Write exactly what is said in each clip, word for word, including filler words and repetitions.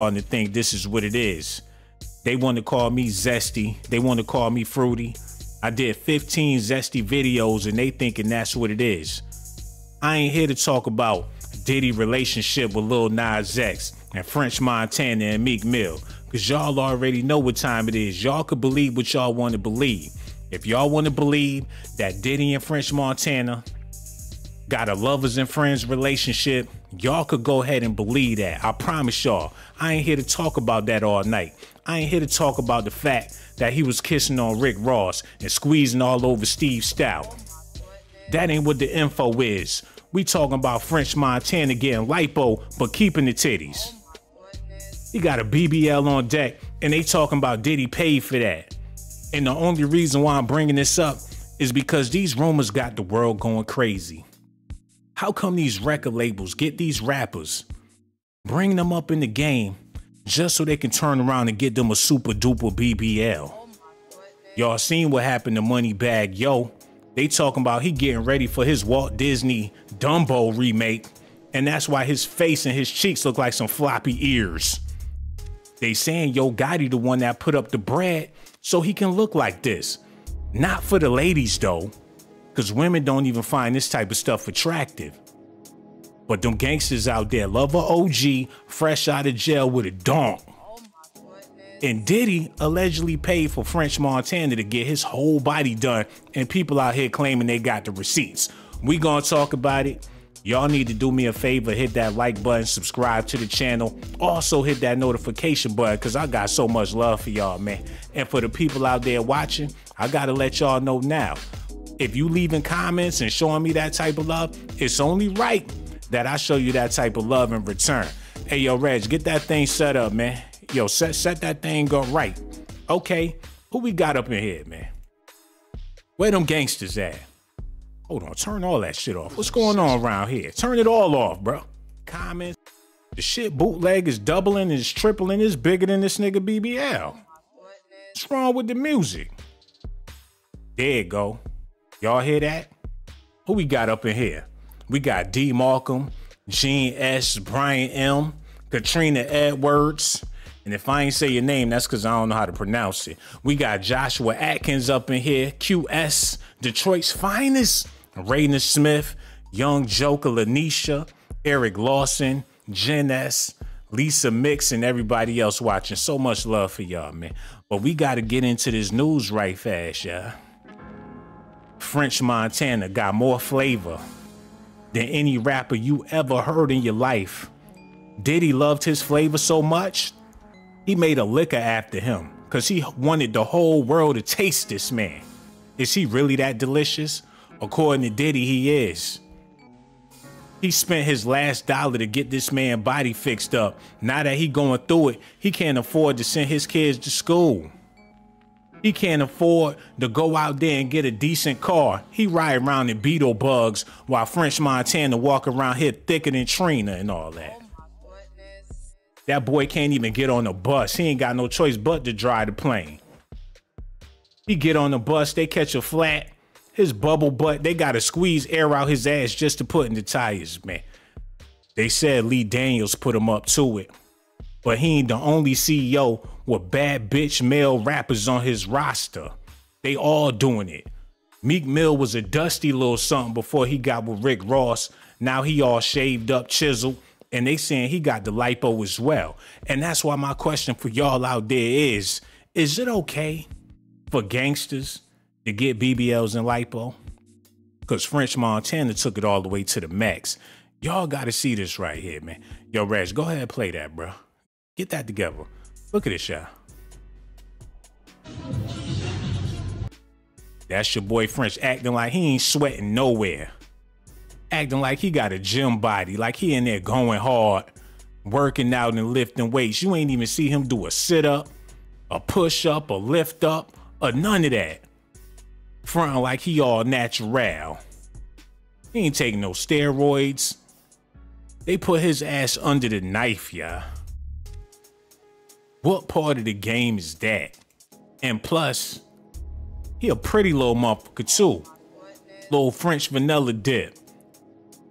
on to think this is what it is. They want to call me zesty. They want to call me fruity. I did fifteen zesty videos and they thinking that's what it is. I ain't here to talk about Diddy relationship with Lil Nas X and French Montana and Meek Mill, because y'all already know what time it is. Y'all could believe what y'all want to believe. If y'all want to believe that Diddy and French Montana got a lovers and friends relationship, y'all could go ahead and believe that. I promise y'all, I ain't here to talk about that all night. I ain't here to talk about the fact that he was kissing on Rick Ross and squeezing all over Steve Stout. That ain't what the info is. We talking about French Montana getting lipo but keeping the titties. He got a B B L on deck and they talking about Diddy paid for that. And the only reason why I'm bringing this up is because these rumors got the world going crazy. How come these record labels get these rappers, bring them up in the game just so they can turn around and get them a super duper B B L? Y'all seen what happened to Moneybagg Yo. They talking about he getting ready for his Walt Disney Dumbo remake, and that's why his face and his cheeks look like some floppy ears. They saying Yo Gotti the one that put up the bread so he can look like this. Not for the ladies though, because women don't even find this type of stuff attractive. But them gangsters out there love a O G fresh out of jail with a donk. Oh my goodness. And Diddy allegedly paid for French Montana to get his whole body done, and people out here claiming they got the receipts. We gonna talk about it. Y'all need to do me a favor, hit that like button, subscribe to the channel. Also hit that notification button, because I got so much love for y'all, man. And for the people out there watching, I gotta let y'all know now. If you leaving comments and showing me that type of love, it's only right that I show you that type of love in return. Hey, yo, Reg, get that thing set up, man. Yo, set set that thing up right. Okay, who we got up in here, man? Where them gangsters at? Hold on, turn all that shit off. What's going on around here? Turn it all off, bro. Comments. The shit bootleg is doubling and it's tripling. It's bigger than this nigga B B L. What's wrong with the music? There you go. Y'all hear that? Who we got up in here? We got D. Markham, Gene S., Brian M., Katrina Edwards. And if I ain't say your name, that's because I don't know how to pronounce it. We got Joshua Atkins up in here, Q S, Detroit's finest, Raina Smith, Young Joker, Lanisha, Eric Lawson, Jen S., Lisa Mix, and everybody else watching. So much love for y'all, man. But we got to get into this news right fast, y'all. French Montana got more flavor than any rapper you ever heard in your life. Diddy loved his flavor so much, he made a liquor after him because he wanted the whole world to taste this man. Is he really that delicious? According to Diddy, he is. He spent his last dollar to get this man's body fixed up. Now that he going through it, he can't afford to send his kids to school. He can't afford to go out there and get a decent car. He ride around in Beetle bugs while French Montana walk around here thicker than Trina and all that. Oh my goodness. That boy can't even get on a bus. He ain't got no choice but to drive the plane. He get on the bus, they catch a flat. His bubble butt, they gotta squeeze air out his ass just to put in the tires, man. They said Lee Daniels put him up to it. But he ain't the only C E O with bad bitch male rappers on his roster. They all doing it. Meek Mill was a dusty little something before he got with Rick Ross. Now he all shaved up, chiseled, and they saying he got the lipo as well. And that's why my question for y'all out there is, is it okay for gangsters to get B B Ls and lipo? Because French Montana took it all the way to the max. Y'all got to see this right here, man. Yo, Reg, go ahead and play that, bro. Get that together. Look at this, y'all. That's your boy French acting like he ain't sweating nowhere. Acting like he got a gym body, like he in there going hard, working out and lifting weights. You ain't even see him do a sit-up, a push-up, a lift-up, or none of that. Fronting like he all natural. He ain't taking no steroids. They put his ass under the knife, y'all. What part of the game is that? And plus, he a pretty little motherfucker too. Little French vanilla dip.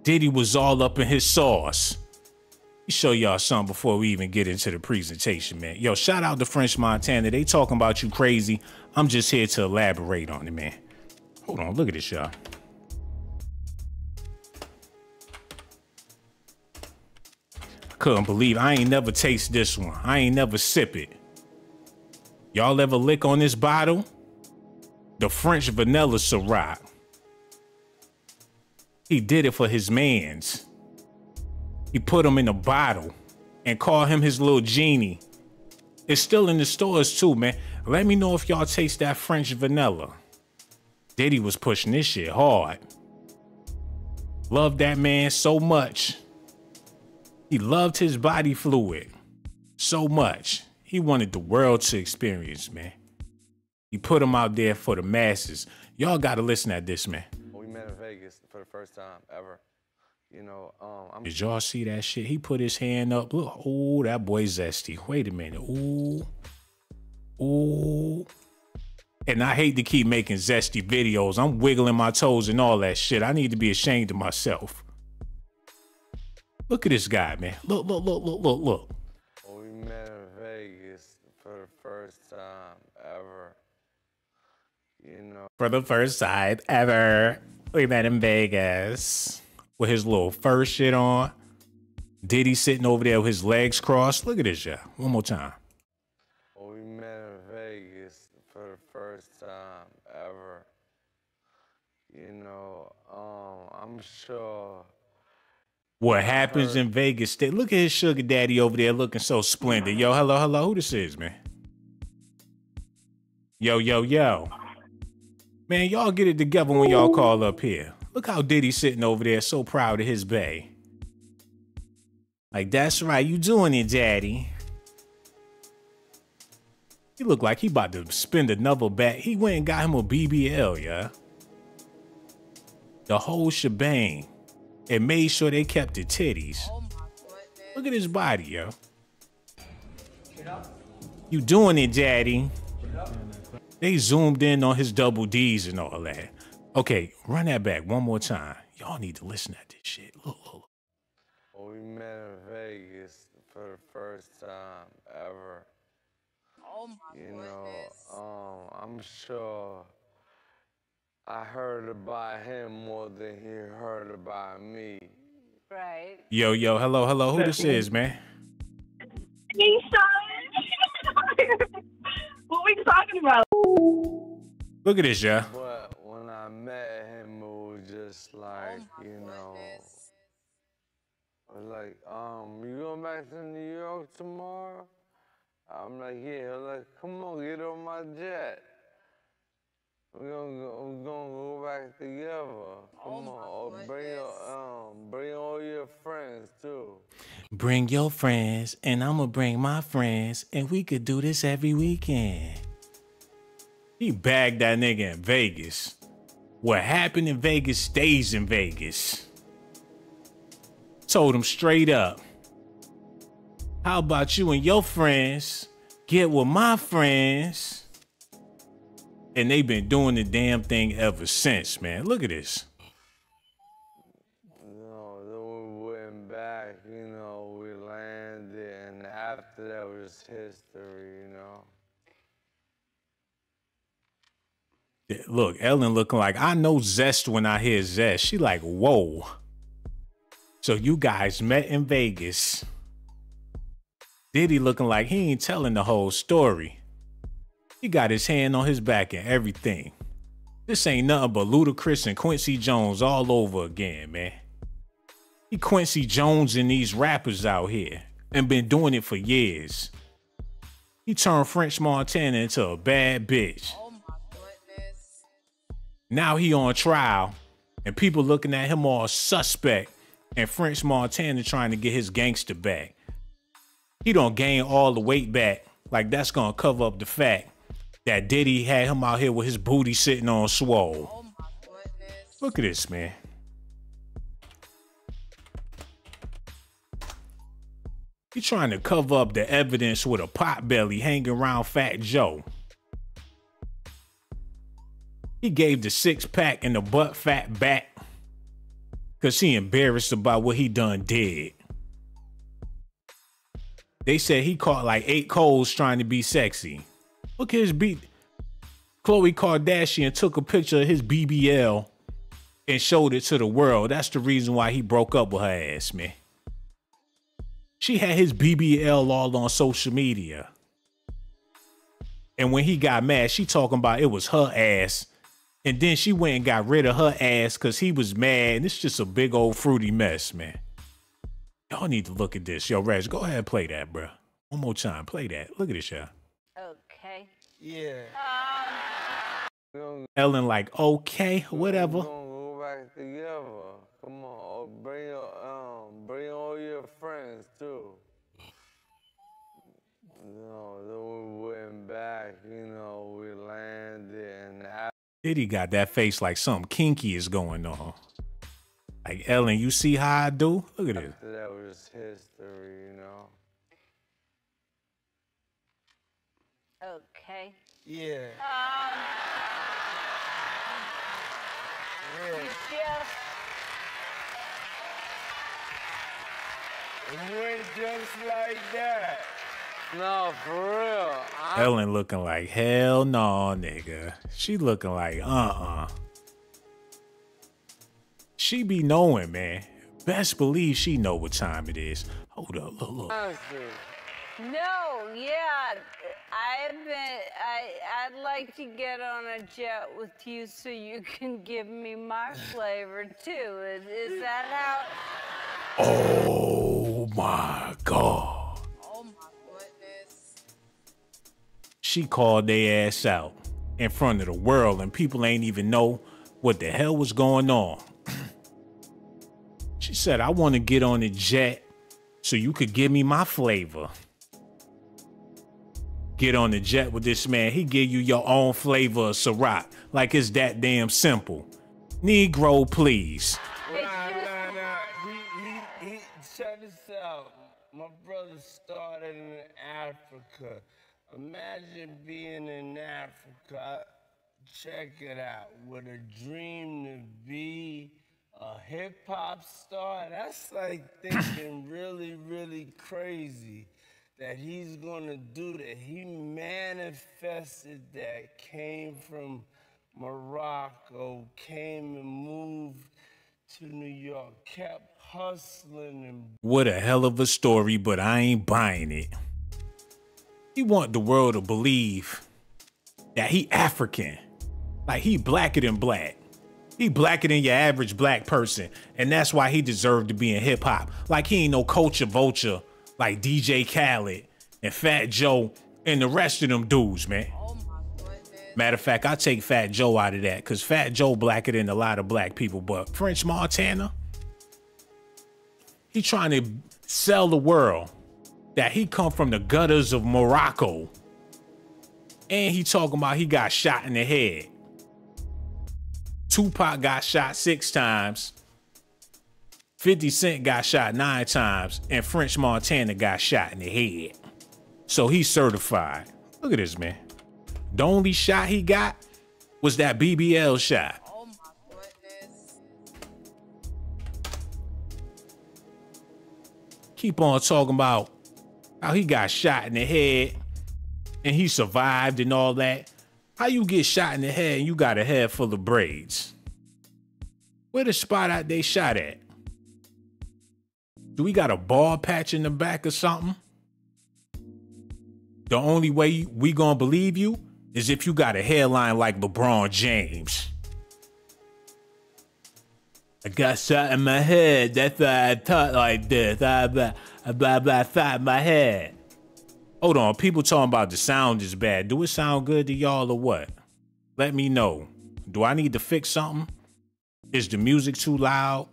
Diddy was all up in his sauce. me show y'all something before we even get into the presentation, man. Yo, shout out to French Montana. They talking about you crazy. I'm just here to elaborate on it, man. Hold on, look at this, y'all. Couldn't believe I ain't never taste this one. I ain't never sip it. Y'all ever lick on this bottle? The French Vanilla Syrah. He did it for his mans. He put him in a bottle and called him his little genie. It's still in the stores too, man. Let me know if y'all taste that French vanilla. Diddy was pushing this shit hard. Loved that man so much. He loved his body fluid so much. He wanted the world to experience, man. He put him out there for the masses. Y'all gotta listen at this, man. We met in Vegas for the first time ever. You know, um, I'm did y'all see that shit? He put his hand up. Look, oh, that boy zesty. Wait a minute. Ooh. Ooh. And I hate to keep making zesty videos. I'm wiggling my toes and all that shit. I need to be ashamed of myself. Look at this guy, man. Look, look, look, look, look, look. We met in Vegas for the first time ever. You know. For the first time ever. We met in Vegas. With his little fur shit on. Diddy sitting over there with his legs crossed. Look at this, y'all. One more time. We met in Vegas for the first time ever. You know, um, I'm sure. What happens in Vegas State? Look at his sugar daddy over there looking so splendid. Yo, hello, hello. Who this is, man? Yo, yo, yo. Man, y'all get it together when y'all call up here. Look how Diddy sitting over there, so proud of his bae. Like, that's right, you doing it, daddy. He look like he about to spend another bat. He went and got him a B B L, yeah. The whole shebang. And made sure they kept the titties. Oh my God, look at his body, yo. You doing it, daddy. They zoomed in on his double D's and all that. Okay, run that back one more time. Y'all need to listen at this shit. Look, look. We met in Vegas for the first time ever. Oh my you goodness. know, um, I'm sure I heard about him more than he heard about me. Right. Yo, yo, hello, hello. Who this is, man? He's sorry. What we talking about? Look at this, y'all. When I met him, it was just like, oh you know, like, um, you going back to New York tomorrow? I'm like, yeah. I'm like, come on, get on my jet. We're gonna go, we're gonna go back together. Come oh on, bring your, um, bring all your friends too. Bring your friends, and I'm gonna bring my friends, and we could do this every weekend. He bagged that nigga in Vegas. What happened in Vegas stays in Vegas. Told him straight up. How about you and your friends get with my friends? And they've been doing the damn thing ever since, man. Look at this. No, then we went back, you know, we landed, and after that was history, you know. Look, Ellen looking like, I know zest when I hear zest. She like, whoa. So you guys met in Vegas. Diddy looking like he ain't telling the whole story. He got his hand on his back and everything. This ain't nothing but Ludacris and Quincy Jones all over again, man. He Quincy Jones and these rappers out here and been doing it for years. He turned French Montana into a bad bitch. Now he on trial and people looking at him all suspect and French Montana trying to get his gangster back. He don't gain all the weight back. Like that's going to cover up the fact that Diddy had him out here with his booty sitting on swole. Oh my goodness. Look at this, man. He trying to cover up the evidence with a pot belly hanging around Fat Joe. He gave the six pack and the butt fat back because he embarrassed about what he done did. They said he caught like eight colds trying to be sexy. Look at his beat. Khloe Kardashian took a picture of his B B L and showed it to the world. That's the reason why he broke up with her ass, man. She had his B B L all on social media. And when he got mad, she talking about it was her ass. And then she went and got rid of her ass because he was mad. And it's just a big old fruity mess, man. Y'all need to look at this. Yo, Reg, go ahead and play that, bro. One more time. Play that. Look at this, y'all. Okay. Yeah. Um. Ellen like, okay, whatever. Together. Come on, bring your, um, bring all your friends too. No, then we went back, you know, we landed and I Diddy got that face like something kinky is going on. Like, Ellen, you see how I do? Look at this. That was history, you know. Okay. Yeah. Um. Yeah. We're just like that. No, for real. I'm Ellen looking like hell no, nigga. She looking like uh-uh. She be knowing, man. Best believe she know what time it is. Hold up, look, look. No, yeah. I've been, I, I'd like to get on a jet with you so you can give me my flavor too. Is, is that how? Oh my God. Oh my goodness. She called their ass out in front of the world and people ain't even know what the hell was going on. She said, I want to get on a jet so you could give me my flavor. Get on the jet with this man. He give you your own flavor of Ciroc. Like it's that damn simple. Negro, please. Nah, nah, nah. He, he, he, check this out. My brother started in Africa. Imagine being in Africa. Check it out. With a dream to be a hip hop star. That's like thinking really, really crazy. That he's gonna do that. He manifested that, came from Morocco, came and moved to New York, kept hustling. And what a hell of a story, but I ain't buying it. He want the world to believe that he African, like he blacker than black. He blacker than your average black person. And that's why he deserved to be in hip hop. Like he ain't no culture vulture like D J Khaled and Fat Joe and the rest of them dudes, man. Oh my goodness. Matter of fact, I take Fat Joe out of that because Fat Joe blacker than a lot of black people, but French Montana, he trying to sell the world that he come from the gutters of Morocco. And he talking about he got shot in the head. Tupac got shot six times. fifty Cent got shot nine times and French Montana got shot in the head. So he's certified. Look at this, man. The only shot he got was that B B L shot. Oh my goodness. Keep on talking about how he got shot in the head and he survived and all that. How you get shot in the head and you got a head full of braids? Where the spot out they shot at? Do we got a ball patch in the back or something? The only way we gonna believe you is if you got a hairline like LeBron James. I got shot in my head. That's why I talk like this. I blah, blah, blah, shot in my head. Hold on, people talking about the sound is bad. Do it sound good to y'all or what? Let me know. Do I need to fix something? Is the music too loud?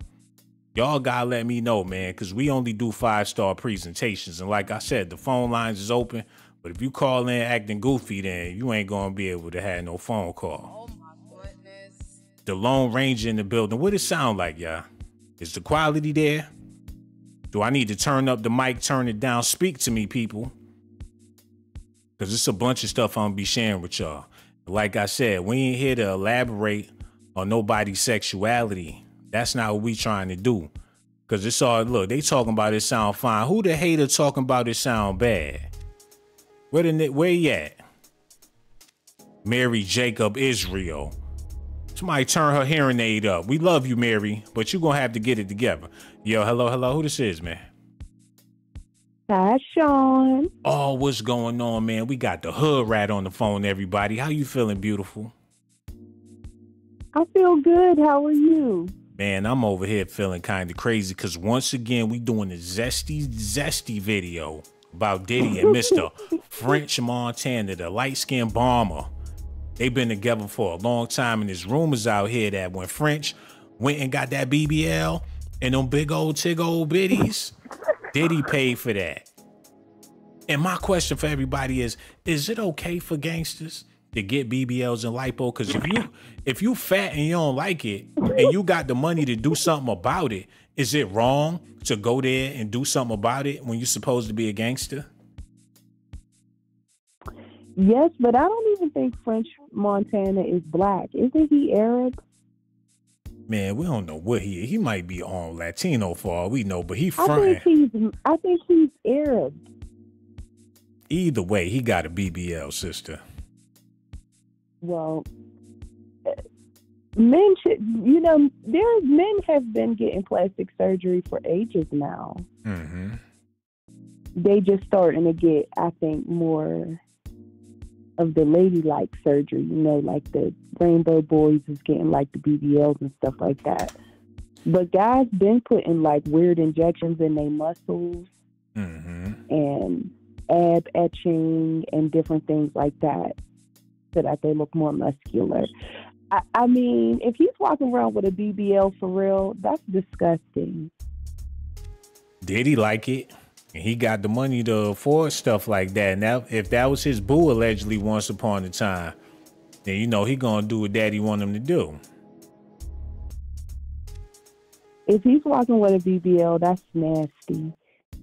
Y'all gotta let me know, man, because we only do five-star presentations. And like I said, the phone lines is open. But if you call in acting goofy, then you ain't gonna be able to have no phone call. Oh my goodness. The Lone Ranger in the building. What it sound like, y'all? Is the quality there? Do I need to turn up the mic, turn it down? Speak to me, people. Because it's a bunch of stuff I'm gonna be sharing with y'all. Like I said, we ain't here to elaborate on nobody's sexuality. That's not what we trying to do. Cause it's all, look, they talking about it sound fine. Who the hater talking about it sound bad? Where the where he at? Mary Jacob Israel. Somebody turn her hearing aid up. We love you, Mary, but you gonna have to get it together. Yo, hello, hello. Who this is, man? That's Sean. Oh, what's going on, man? We got the hood rat on the phone, everybody. How you feeling, beautiful? I feel good. How are you? Man, I'm over here feeling kind of crazy because once again, we doing a zesty, zesty video about Diddy and Mister French Montana, the light-skinned bomber. They've been together for a long time, and there's rumors out here that when French went and got that B B L and them big old, tig old biddies, Diddy paid for that. And my question for everybody is, is it okay for gangsters to get B B Ls and lipo? Because if you if you fat and you don't like it and you got the money to do something about it, is it wrong to go there and do something about it when you're supposed to be a gangster? Yes, but I don't even think French Montana is black. Isn't he Arab? Man, we don't know what he is. He might be on Latino for all we know, but he fronting. I think he's, I think he's Arab. Either way, he got a B B L, sister. Well, men should, you know, there's men have been getting plastic surgery for ages now. Mm-hmm. They just starting to get, I think, more of the ladylike surgery, you know, like the Rainbow Boys is getting like the B B Ls and stuff like that. But guys been putting like weird injections in their muscles, mm-hmm, and ab etching and different things like that, so that they look more muscular. I, I mean, if he's walking around with a B B L for real, that's disgusting. Did he like it? And he got the money to afford stuff like that. And that, if that was his boo allegedly once upon a time, then you know he gonna do what daddy want him to do. If he's walking with a B B L, that's nasty.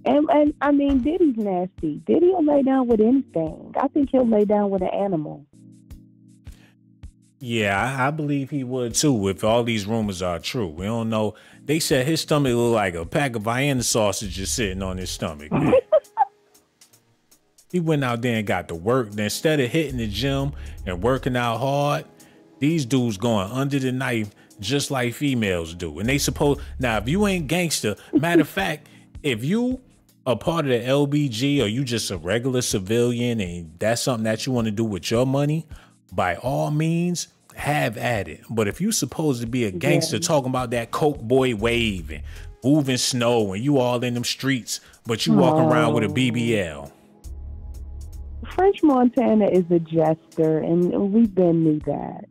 And, and I mean, Diddy's nasty. Diddy'll lay down with anything. I think he'll lay down with an animal. Yeah, I, I believe he would too if all these rumors are true. We don't know. They said his stomach looked like a pack of Vienna sausages sitting on his stomach. Man. He went out there and got to work. Then instead of hitting the gym and working out hard, these dudes going under the knife just like females do. And they suppose, now if you ain't gangster, matter of fact, if you a part of the L B G or you just a regular civilian and that's something that you want to do with your money, by all means, have at it. But if you supposed to be a gangster, yeah, talking about that coke boy wave and moving snow and you all in them streets, but you walking oh. around with a B B L. French Montana is a jester, and we've been knew that.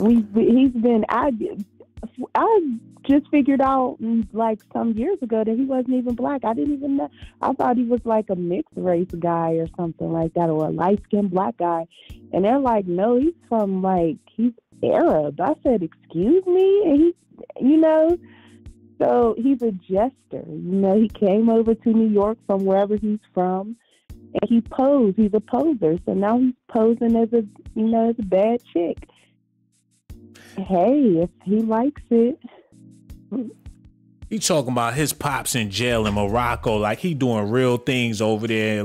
We've he's been I I just figured out like some years ago that he wasn't even black. I didn't even know. I thought he was like a mixed race guy or something like that, or a light skinned black guy. And they're like, no, he's from like, he's Arab. I said, excuse me? And he, you know, so he's a jester. You know, he came over to New York from wherever he's from and he posed. He's a poser. So now he's posing as a, you know, as a bad chick. Hey, if he likes it. He talking about his pops in jail in Morocco, like he doing real things over there.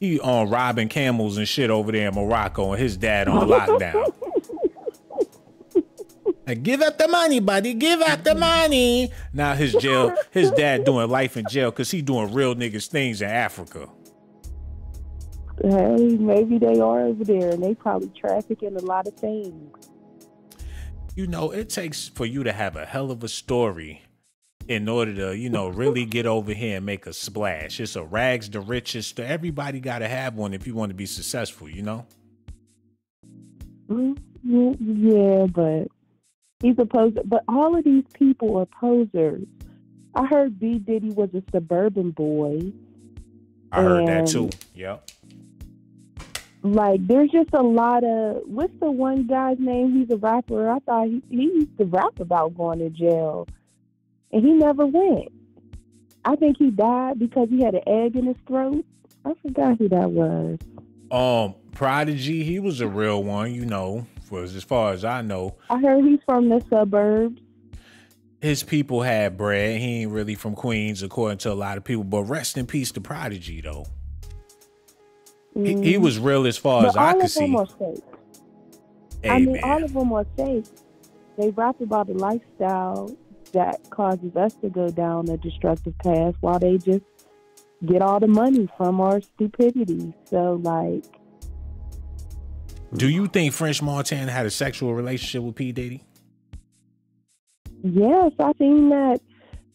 He on robbing camels and shit over there in Morocco, and his dad on lockdown. Like, give up the money, buddy. Give up the money. Now his jail, his dad doing life in jail because he doing real niggas things in Africa. Hey, maybe they are over there, and they probably trafficking a lot of things. You know, it takes for you to have a hell of a story in order to, you know, really get over here and make a splash. It's a rags to riches. Everybody got to have one if you want to be successful, you know? Yeah, but he's a poser. But all of these people are posers. I heard B. Diddy was a suburban boy. I heard that too. Yep. Like, there's just a lot of, what's the one guy's name? He's a rapper. I thought he, he used to rap about going to jail, and he never went. I think he died because he had an egg in his throat. I forgot who that was. Um, Prodigy, he was a real one, you know, for as far as I know. I heard he's from the suburbs. his people had bread. He ain't really from Queens, according to a lot of people. But rest in peace to Prodigy, though. Mm. He, he was real as far but as I could see. All of them are fake. Hey, I mean, man. all of them are fake. They rap about the lifestyle that causes us to go down a destructive path while they just get all the money from our stupidity. So, like... Do you think French Montana had a sexual relationship with P. Diddy? Yes, I seen that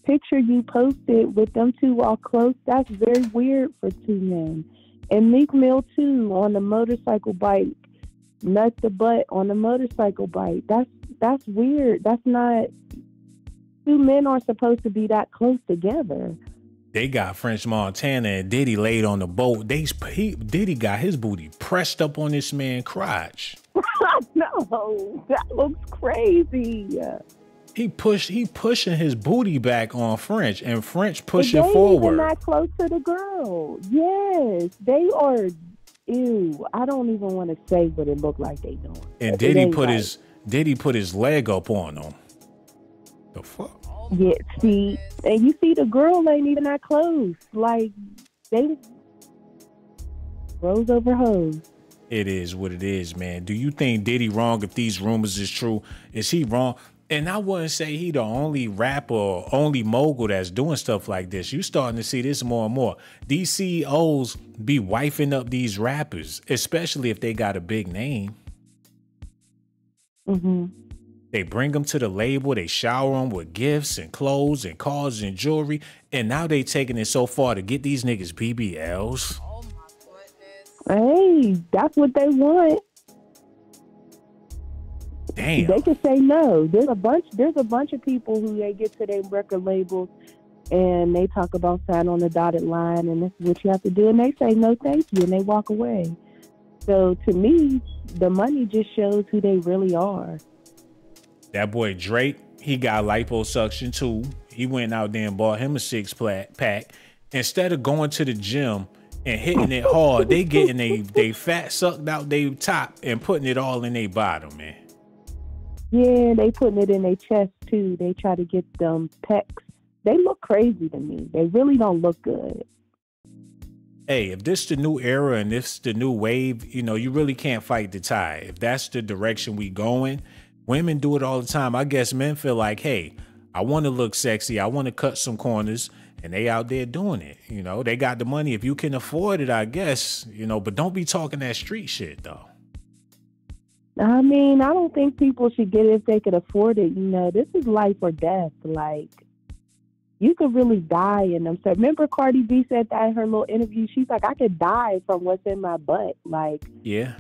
picture you posted with them two all close. That's very weird for two men. And Meek Mill, too, on the motorcycle bike. Nut the butt on the motorcycle bike. That's, that's weird. That's not... Two men aren't supposed to be that close together. They got French Montana and Diddy laid on the boat. They he, Diddy got his booty pressed up on this man's crotch. No, that looks crazy. He pushed. He pushing his booty back on French, and French pushing they forward. They're not close to the girl. Yes, they are. Ew, I don't even want to say what it looked like they doing. And Diddy put right. his Diddy put his leg up on them. The fuck. Yeah, see, and you see the girl ain't even that close. Like, they rose over hose. It is what it is, man. Do you think Diddy wrong if these rumors is true? Is he wrong? And I wouldn't say he the only rapper or only mogul that's doing stuff like this. You starting to see this more and more. These C E Os be wifing up these rappers, especially if they got a big name. Mm-hmm. They bring them to the label. They shower them with gifts and clothes and cars and jewelry. And now they taking it so far to get these niggas B B Ls. Oh my goodness. Hey, that's what they want. Damn. They can say no. There's a bunch. There's a bunch of people who they get to their record labels and they talk about sign on the dotted line and this is what you have to do. And they say no, thank you, and they walk away. So to me, the money just shows who they really are. That boy Drake, he got liposuction too. He went out there and bought him a six pack. Instead of going to the gym and hitting it hard, they getting they they fat sucked out their top and putting it all in their bottom, man. Yeah, they putting it in their chest too. They try to get them pecs. They look crazy to me. They really don't look good. Hey, if this the new era and this the new wave, you know, you really can't fight the tide. If that's the direction we going. Women do it all the time. I guess men feel like, hey, I want to look sexy. I want to cut some corners. And they out there doing it. You know, they got the money. If you can afford it, I guess, you know, but don't be talking that street shit, though. I mean, I don't think people should get it if they could afford it. You know, this is life or death. Like, you could really die in them. So remember Cardi B said that in her little interview? She's like, I could die from what's in my butt. Like, yeah,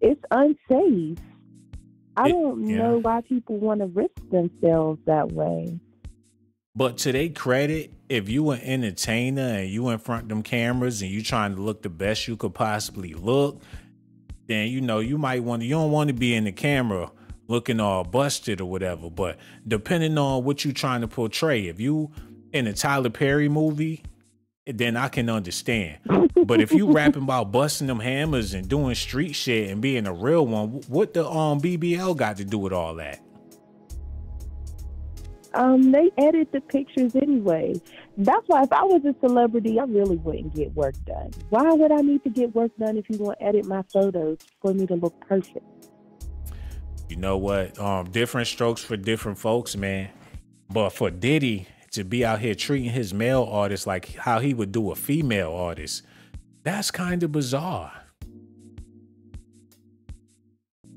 it's unsafe. I don't it, yeah. know why people want to risk themselves that way. But to their credit, if you an entertainer and you in front of them cameras and you trying to look the best you could possibly look, then, you know, you might want to, you don't want to be in the camera looking all busted or whatever. But depending on what you trying to portray, if you in a Tyler Perry movie, then I can understand. But if you rapping about busting them hammers and doing street shit and being a real one, what the um B B L got to do with all that? Um, they edit the pictures anyway. That's why if I was a celebrity, I really wouldn't get work done. Why would I need to get work done if you want to edit my photos for me to look perfect? You know what? Um, different strokes for different folks, man. But for Diddy to be out here treating his male artist like how he would do a female artist, that's kind of bizarre.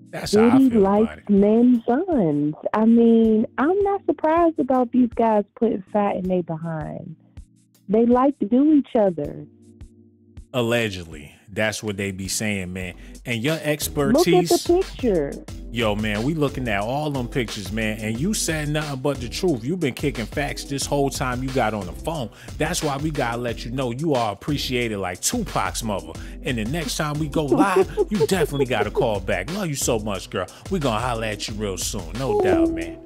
That's how I feel about it. Diddy likes men's buns. I mean, I'm not surprised about these guys putting fat in their behind. They like to do each other. Allegedly. That's what they be saying, man. And your expertise. Look at the picture. Yo, man, we looking at all them pictures, man. And you said nothing but the truth. You've been kicking facts this whole time you got on the phone. That's why we gotta let you know you are appreciated like Tupac's mother. And the next time we go live, you definitely gotta call back. Love you so much, girl. We gonna holler at you real soon. No doubt, man.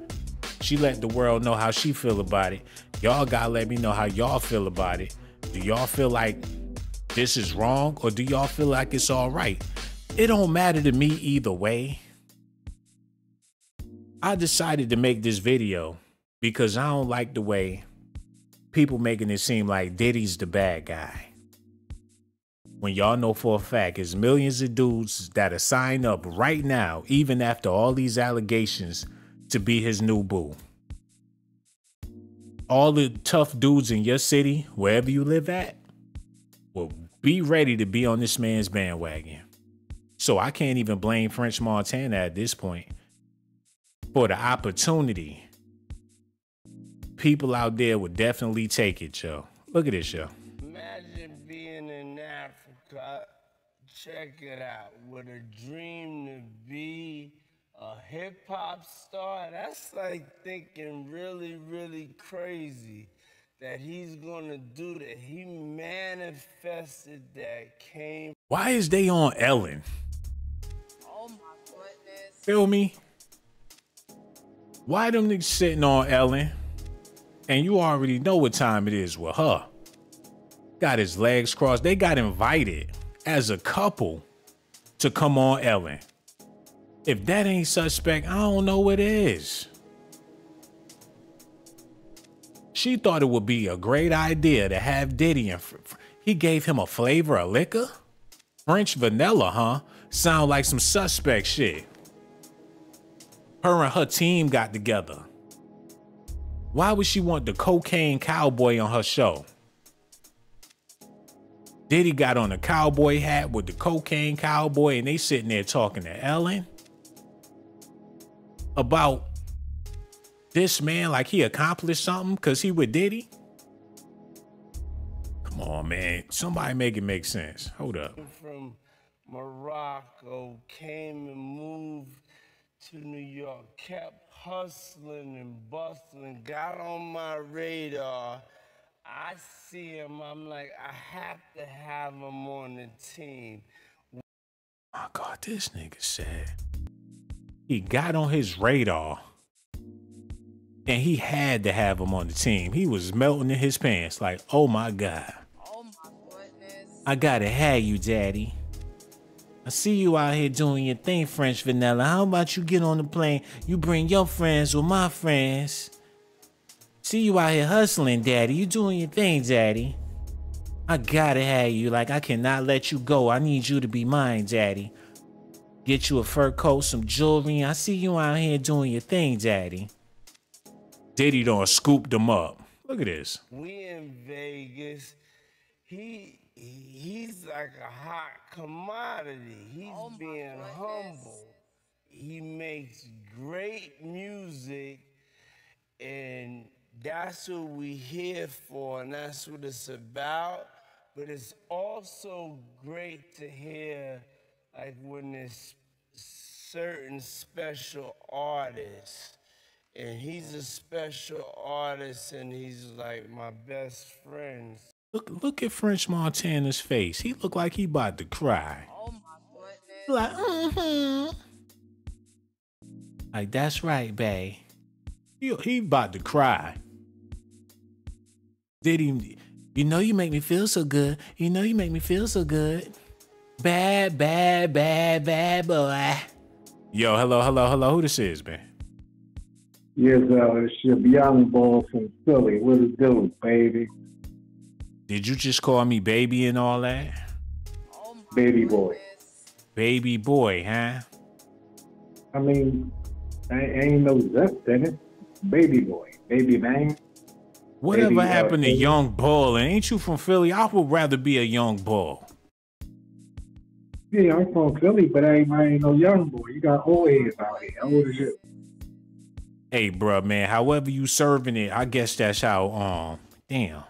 She let the world know how she feel about it. Y'all gotta let me know how y'all feel about it. Do y'all feel like this is wrong, or do y'all feel like it's all right? It don't matter to me either way. I decided to make this video because I don't like the way people making it seem like Diddy's the bad guy, when y'all know for a fact there's millions of dudes that'll sign up right now, even after all these allegations, to be his new boo. All the tough dudes in your city, wherever you live at, will be ready to be on this man's bandwagon. So I can't even blame French Montana at this point for the opportunity. People out there would definitely take it, yo. Look at this, yo. Imagine being in Africa, check it out, with a dream to be a hip-hop star. That's like thinking really, really crazy that he's gonna do that. He manifested that came. Why is they on Ellen? Oh my goodness. Feel me? Why them niggas sitting on Ellen? And you already know what time it is with her. Got his legs crossed. They got invited as a couple to come on Ellen. If that ain't suspect, I don't know what is. She thought it would be a great idea to have Diddy, and he gave him a flavor of liquor? French vanilla, huh? Sound like some suspect shit. Her and her team got together. Why would she want the cocaine cowboy on her show? Diddy got on a cowboy hat with the cocaine cowboy, and they sitting there talking to Ellen about this man like he accomplished something because he with Diddy. Come on, man. Somebody make it make sense. Hold up. From Morocco, came and moved to New York, kept hustling and bustling, got on my radar. I see him, I'm like, I have to have him on the team. My God, this nigga said he got on his radar and he had to have him on the team. He was melting in his pants like, oh my God. Oh my goodness. I gotta have you, daddy. I see you out here doing your thing, French Vanilla. How about you get on the plane? You bring your friends with my friends. See you out here hustling, daddy. You doing your thing, daddy. I gotta have you. Like, I cannot let you go. I need you to be mine, daddy. Get you a fur coat, some jewelry. I see you out here doing your thing, daddy. Diddy done scooped them up. Look at this. We in Vegas. He he's like a hot commodity. He's oh being goodness. humble. He makes great music, and that's what we here for, and that's what it's about. But it's also great to hear, like, when there's certain special artists, and he's a special artist, and he's like my best friend. Look, look at French Montana's face. He looked like he about to cry. Oh my goodness! Like, mm-hmm. Like, that's right, bae. He, he about to cry. Diddy, you know you make me feel so good. You know you make me feel so good. Bad, bad, bad, bad boy. Yo, hello, hello, hello. Who this is, man? Yes, uh, it's your young boy from Philly. What it do, baby? Did you just call me baby and all that? Oh, baby boy. Baby boy, huh? I mean, I ain't no zest in it. Baby boy, baby bang. Whatever baby, happened uh, to baby. Young Bull? And ain't you from Philly? I would rather be a young bull. Yeah, I'm from Philly, but I ain't, I ain't no young boy. You got old heads out here. How old is you? Hey, bro, man. However you serving it, I guess that's how. Um, damn,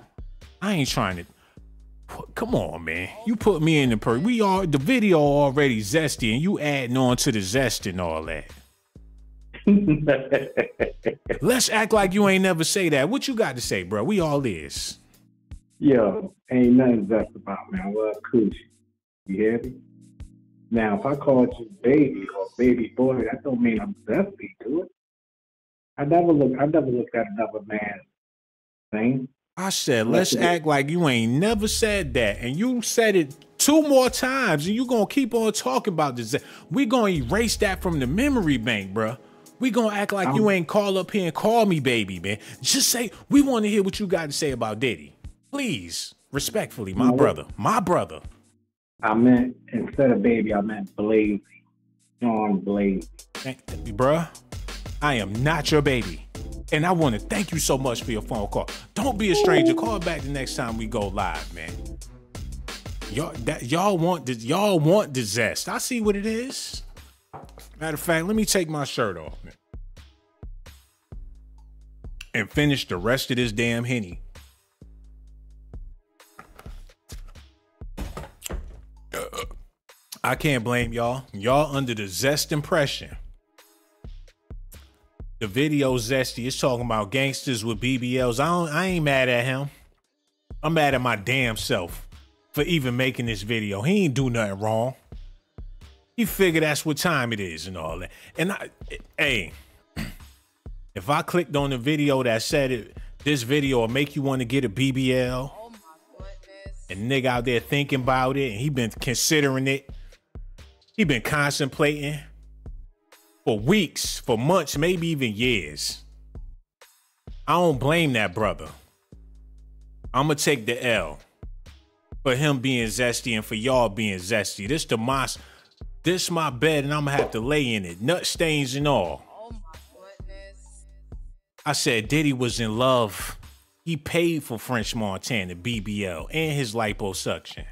I ain't trying to. Come on, man. You put me in the perk. We are the video already zesty, and you adding on to the zest and all that. Let's act like you ain't never say that. What you got to say, bro? We all is. Yo, ain't nothing zest about me. I love coochie. You hear me? Now, if I called you baby or baby boy, that don't mean I'm zesty, do it? I never look. I never looked at another man's thing. I said, let's That's act it. like you ain't never said that, and you said it two more times, and you gonna keep on talking about this. We gonna erase that from the memory bank, bro. we gonna act like I'm, you ain't call up here and call me baby, man. Just say we want to hear what you got to say about Diddy, please, respectfully, my brother, my brother. I meant instead of baby, I meant Blaze, John Blaze. Thank you, bruh. I am not your baby, and I want to thank you so much for your phone call. Don't be a stranger. Call back the next time we go live, man. Y'all, that y'all want this, y'all want the zest. I see what it is. Matter of fact, let me take my shirt off, man, and finish the rest of this damn Henny. I can't blame y'all. Y'all under the zest impression. The video zesty. It's talking about gangsters with B B Ls. I don't, I ain't mad at him. I'm mad at my damn self for even making this video. He ain't do nothing wrong. He figured that's what time it is and all that. And I, hey, if I clicked on the video that said it, this video will make you want to get a B B L. Oh my goodness. And nigga out there thinking about it, and he been considering it. He been contemplating for weeks, for months, maybe even years. I don't blame that brother. I'm gonna take the L for him being zesty and for y'all being zesty. This the mosque. This my bed, and I'm gonna have to lay in it, nut stains and all. Oh my goodness. I said Diddy was in love. He paid for French Montana, B B L, and his liposuction.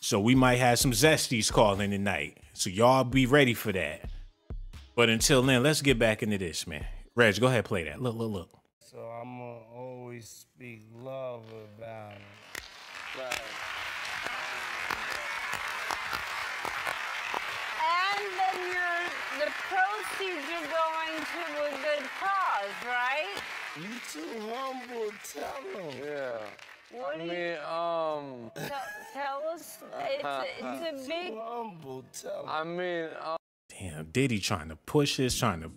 So we might have some zesties calling tonight. So y'all be ready for that. But until then, let's get back into this, man. Reg, go ahead, play that. Look, look, look. So I'm gonna always speak love about it. Right. The proceeds are going to a good cause, right? You too humble, tell them. Yeah. What I mean, you, um... Tell, tell us, it's, it's a big... Too humble, tell them. I mean, um... Damn, Diddy trying to push this, trying to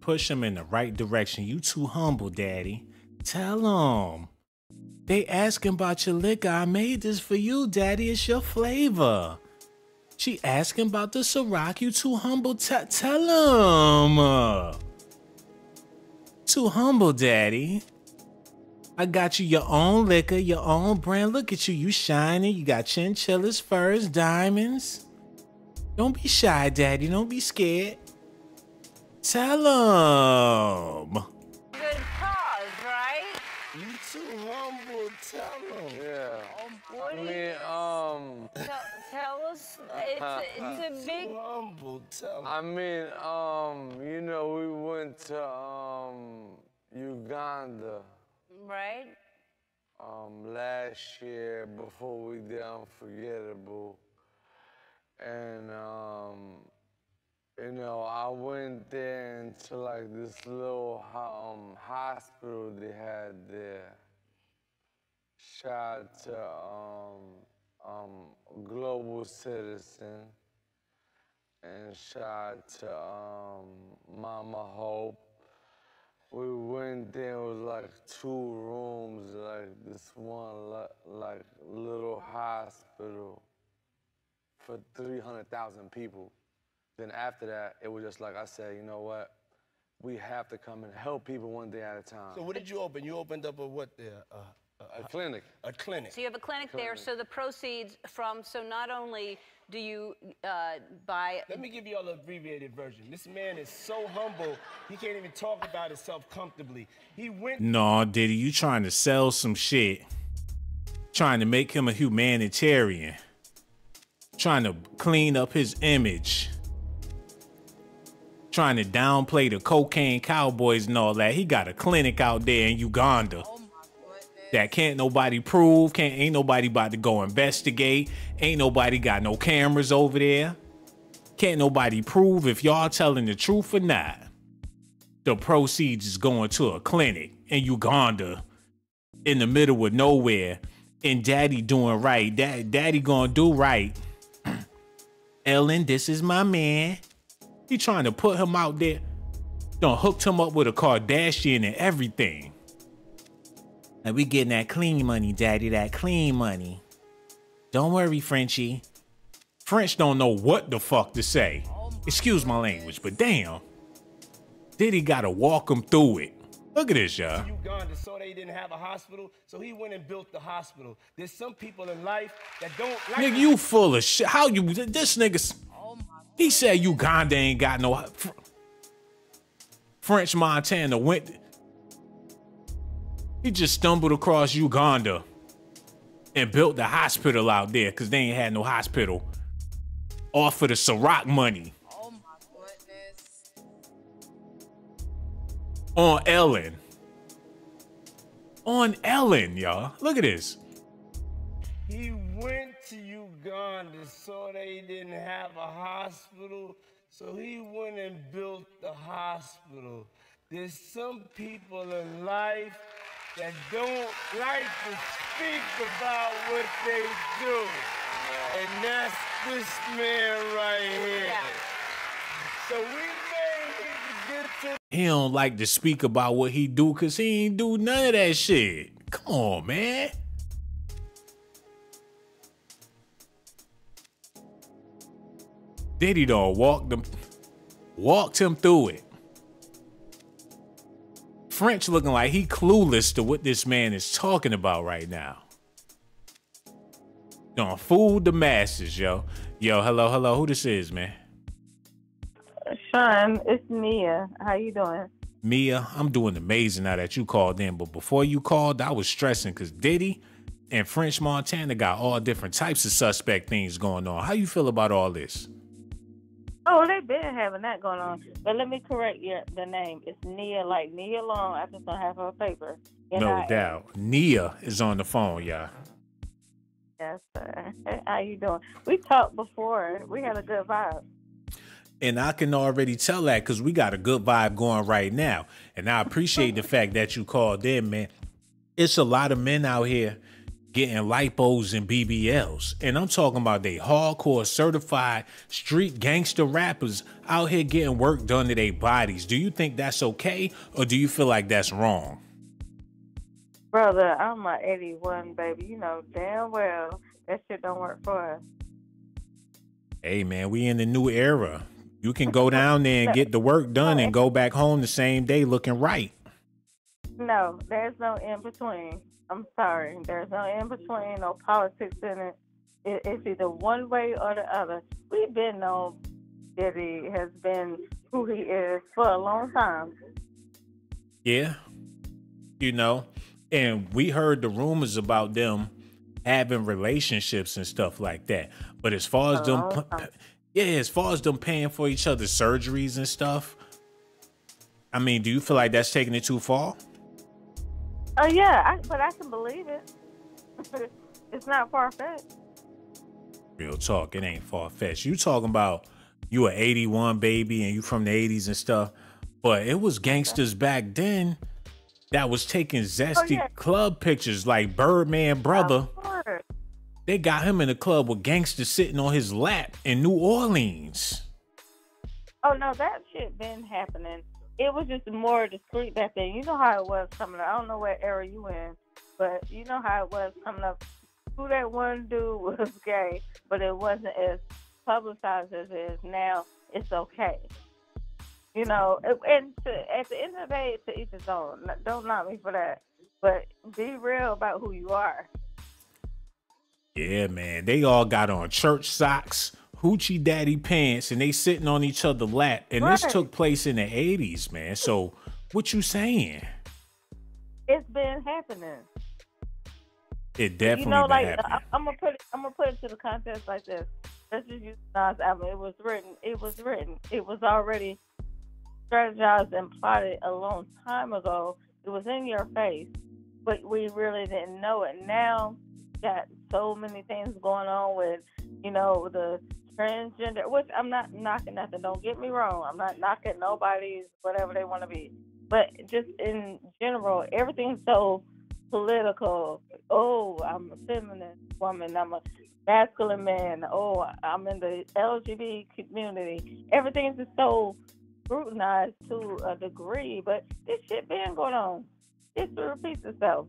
push him in the right direction. You too humble, Daddy. Tell them. They asking about your liquor. I made this for you, Daddy. It's your flavor. She asking about the Ciroc. You too humble. T- tell him. Uh, too humble, Daddy. I got you your own liquor, your own brand. Look at you. You shining. You got chinchillas, furs, diamonds. Don't be shy, Daddy. Don't be scared. Tell him. Good cause, right? You too humble. Tell him. Yeah. What I mean, is, um... Tell, tell us, it's, it's a big... Humble, tell I mean, um, you know, we went to, um, Uganda. Right. Um, last year, before we did Unforgettable. And, um, you know, I went there into, like, this little, um, hospital they had there. Shout out to um, um, Global Citizen, and shout out to um, Mama Hope. We went there, it was like two rooms, like this one like little hospital for three hundred thousand people. Then after that, it was just like I said, you know what? We have to come and help people one day at a time. So what did you open? You opened up a what there? Uh, A clinic. A clinic. So you have a clinic, clinic there, so the proceeds from, so not only do you uh, buy... Let me give you all an abbreviated version. This man is so humble, he can't even talk about himself comfortably. He went... Nah, Diddy, you trying to sell some shit. Trying to make him a humanitarian. Trying to clean up his image. Trying to downplay the cocaine cowboys and all that. He got a clinic out there in Uganda. Oh, that can't nobody prove, can't ain't nobody about to go investigate, ain't nobody got no cameras over there, can't nobody prove if y'all telling the truth or not. The proceeds is going to a clinic in Uganda in the middle of nowhere, and Daddy doing right. Dad, Daddy gonna do right. Ellen, this is my man. He trying to put him out there. Done hooked him up with a Kardashian and everything. Like, we getting that clean money, Daddy, that clean money. Don't worry, Frenchie. French don't know what the fuck to say. Excuse my language, but damn. Diddy gotta walk him through it. Look at this, y'all. Uganda saw they didn't have a hospital, so he went and built the hospital. There's some people in life that don't like. Nigga, you full of shit. How you, this nigga, oh he said Uganda ain't got no, French Montana went, he just stumbled across Uganda and built the hospital out there because they ain't had no hospital off of the Ciroc money. On Ellen. On Ellen, y'all. Look at this. He went to Uganda, so they didn't have a hospital. So he went and built the hospital. There's some people in life that don't like to speak about what they do. And that's this man right here. So we... He don't like to speak about what he do because he ain't do none of that shit. Come on, man. Diddy dog walked him, walked him through it. French looking like he clueless to what this man is talking about right now. Don't fool the masses, yo. Yo, hello, hello. Who this is, man? Sean, it's Nia. How you doing? Nia, I'm doing amazing now that you called in. But before you called, I was stressing because Diddy and French Montana got all different types of suspect things going on. How you feel about all this? Oh, they've been having that going on. But let me correct your, the name. It's Nia, like Nia Long. I just don't have her paper. No doubt. Nia is on the phone, y'all. Yes, sir. How you doing? We talked before. We had a good vibe. And I can already tell that because we got a good vibe going right now. And I appreciate the fact that you called in, man. It's a lot of men out here getting lipos and B B Ls. And I'm talking about they hardcore certified street gangster rappers out here getting work done to their bodies. Do you think that's okay? Or do you feel like that's wrong? Brother, I'm a eighty-one, baby. You know damn well that shit don't work for us. Hey, man, we in the new era. You can go down there and get the work done and go back home the same day looking right. No, there's no in between. I'm sorry. There's no in between, no politics in it. it it's either one way or the other. We've been known that he has been who he is for a long time. Yeah. You know, and we heard the rumors about them having relationships and stuff like that. But as far as them... Yeah, as far as them paying for each other's surgeries and stuff, I mean, do you feel like that's taking it too far? Oh, yeah, I, but I can believe it. It's not far-fetched. Real talk, it ain't far-fetched. You talking about you an eighty-one baby and you from the eighties and stuff, but it was gangsters back then that was taking zesty oh, yeah. club pictures like Birdman Brother. Oh, they got him in a club with gangsters sitting on his lap in New Orleans. Oh, no, that shit been happening. It was just more discreet back then. You know how it was coming up. I don't know what era you in, but you know how it was coming up. Who that one dude was gay, but it wasn't as publicized as it is now. It's okay. You know, and to, at the end of the day, to each his own. Don't knock me for that. But be real about who you are. Yeah, man, they all got on church socks, hoochie daddy pants, and they sitting on each other's lap. And right. This took place in the eighties, man. So what you saying? It's been happening. It definitely you know, been like, happening. I, I'm gonna put it, I'm gonna put it to the context like this. Let's just use Nas album. It was written. It was written. It was already strategized and plotted a long time ago. It was in your face, but we really didn't know it. Now got so many things going on with, you know, the transgender, which I'm not knocking nothing. Don't get me wrong. I'm not knocking nobody's whatever they want to be. But just in general, everything's so political. Oh, I'm a feminist woman. I'm a masculine man. Oh, I'm in the L G B T community. Everything's just so scrutinized to a degree. But this shit been going on. It repeats itself.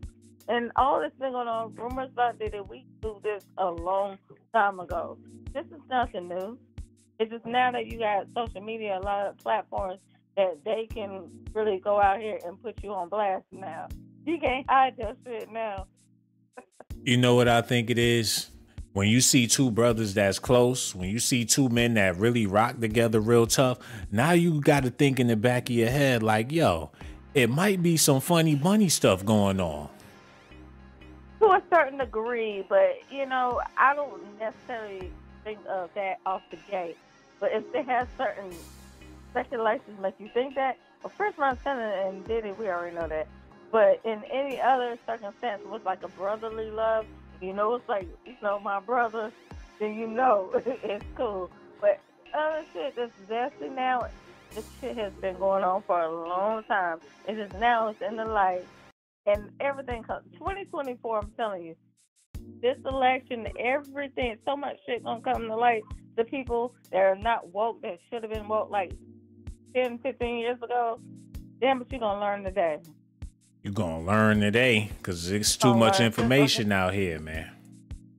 And all this been going on, rumors about Diddy, we do this a long time ago. This is nothing new. It's just now that you got social media, a lot of platforms that they can really go out here and put you on blast now. You can't hide that shit now. You know what I think it is? When you see two brothers that's close, when you see two men that really rock together real tough, now you got to think in the back of your head like, yo, it might be some funny bunny stuff going on. To a certain degree, but, you know, I don't necessarily think of that off the gate. But if they have certain speculations make you think that, well, French Montana and Diddy, we already know that. But in any other circumstance, it was like a brotherly love. You know, it's like, you know, my brother, then you know it's cool. But other shit that's nasty now, this shit has been going on for a long time. It is now, it's in the light. And everything comes. twenty twenty-four, I'm telling you, this election, everything, so much shit gonna come to light. The people that are not woke, that should have been woke like ten, fifteen years ago, damn, but you're gonna learn today. You're gonna learn today, because it's too much information out here, man.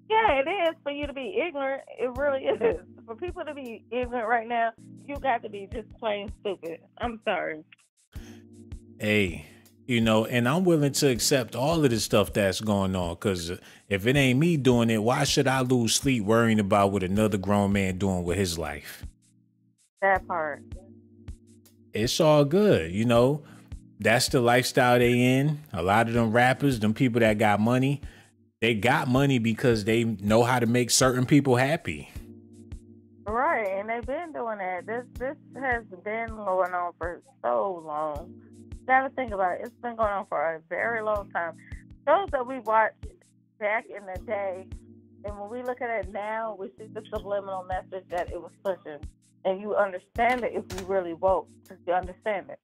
Yeah, it is for you to be ignorant. It really is. For people to be ignorant right now, you got to be just plain stupid. I'm sorry. Hey. You know, and I'm willing to accept all of the stuff that's going on, because if it ain't me doing it, why should I lose sleep worrying about what another grown man doing with his life? That part. It's all good, you know. That's the lifestyle they in. A lot of them rappers, them people that got money, they got money because they know how to make certain people happy. Right, and they've been doing that. This, this has been going on for so long. Gotta think about it. It's been going on for a very long time. Those that we watched back in the day, and when we look at it now, we see the subliminal message that it was pushing. And you understand it if you really woke, because you understand it.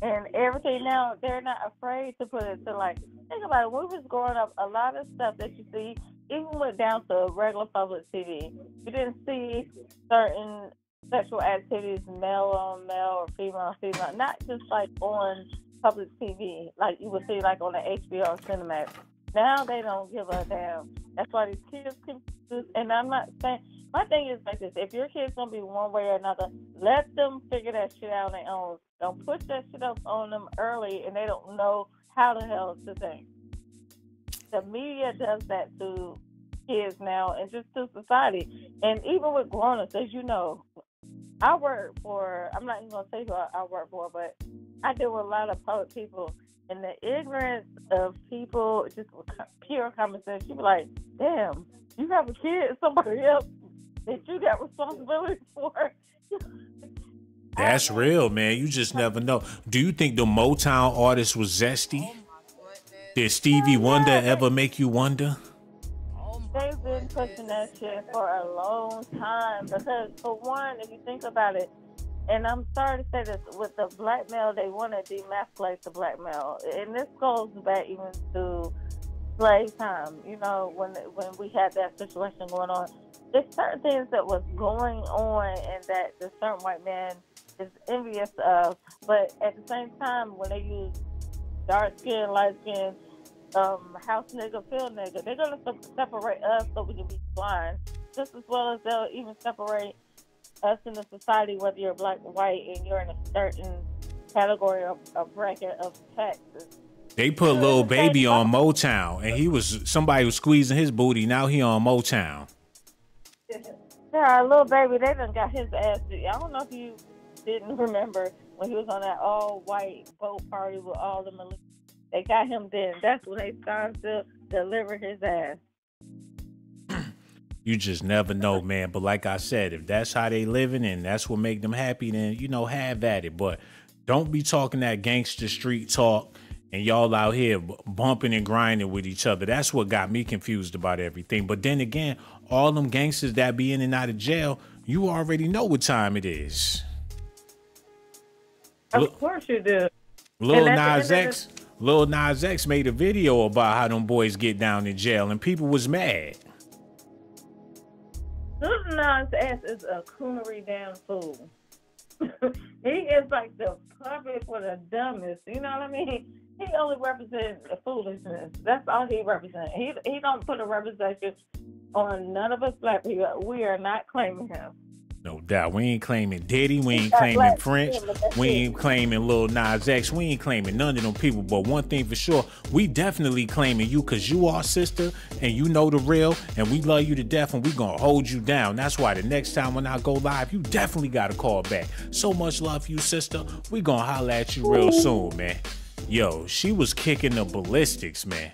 And everything now, they're not afraid to put it to, like, think about it. When we was growing up, a lot of stuff that you see, even went down to regular public T V. You didn't see certain sexual activities, male on male or female on female, not just like on public T V, like you would see like on the H B O Cinemax. Now they don't give a damn. That's why these kids confused. And I'm not saying, my thing is like this: if your kid's gonna be one way or another, let them figure that shit out on their own. Don't push that shit up on them early, and they don't know how the hell to think. The media does that to kids now, and just to society, and even with grown-ups, as you know. I work for, I'm not even going to say who I, I work for, but I deal with a lot of public people. And the ignorance of people, just pure common sense, you be like, damn, you have a kid, somebody else that you got responsibility for. That's real, man. You just never know. Do you think the Motown artist was zesty? Did Stevie Wonder ever make you wonder? They've been pushing that shit for a long time, because for one, if you think about it, and I'm sorry to say this, with the black male, they want to demasculate the black male, and this goes back even to slave time. You know, when when we had that situation going on, there's certain things that was going on, and that the certain white man is envious of. But at the same time, when they use dark skin, light skin, Um, house nigga, field nigga, they're gonna separate us so we can be blind, just as well as they'll even separate us in the society, whether you're black or white and you're in a certain category or, or bracket of taxes. They put so Lil Baby on Motown, and he was somebody was squeezing his booty. Now he on Motown. Yeah, Lil Baby, they done got his ass. I don't know if you didn't remember when he was on that all-white boat party with all the military. They got him then. That's when they started to deliver his ass. You just never know, man. But like I said, if that's how they living and that's what make them happy, then, you know, have at it. But don't be talking that gangster street talk and y'all out here bumping and grinding with each other. That's what got me confused about everything. But then again, all them gangsters that be in and out of jail, you already know what time it is. Of course you do. Lil Nas X. Lil Nas X made a video about how them boys get down in jail, and people was mad. Lil Nas X is a coonery damn fool. He is like the puppet for the dumbest. You know what I mean? He only represents foolishness. That's all he represents. He he don't put a representation on none of us black people. We are not claiming him. No doubt. We ain't claiming Diddy. We ain't claiming French. We ain't claiming Lil Nas X. We ain't claiming none of them people. But one thing for sure, we definitely claiming you because you our sister and you know the real, and we love you to death and we gonna hold you down. That's why the next time when I go live, you definitely gotta call back. So much love for you, sister. We gonna holler at you real soon, man. Yo, she was kicking the ballistics, man.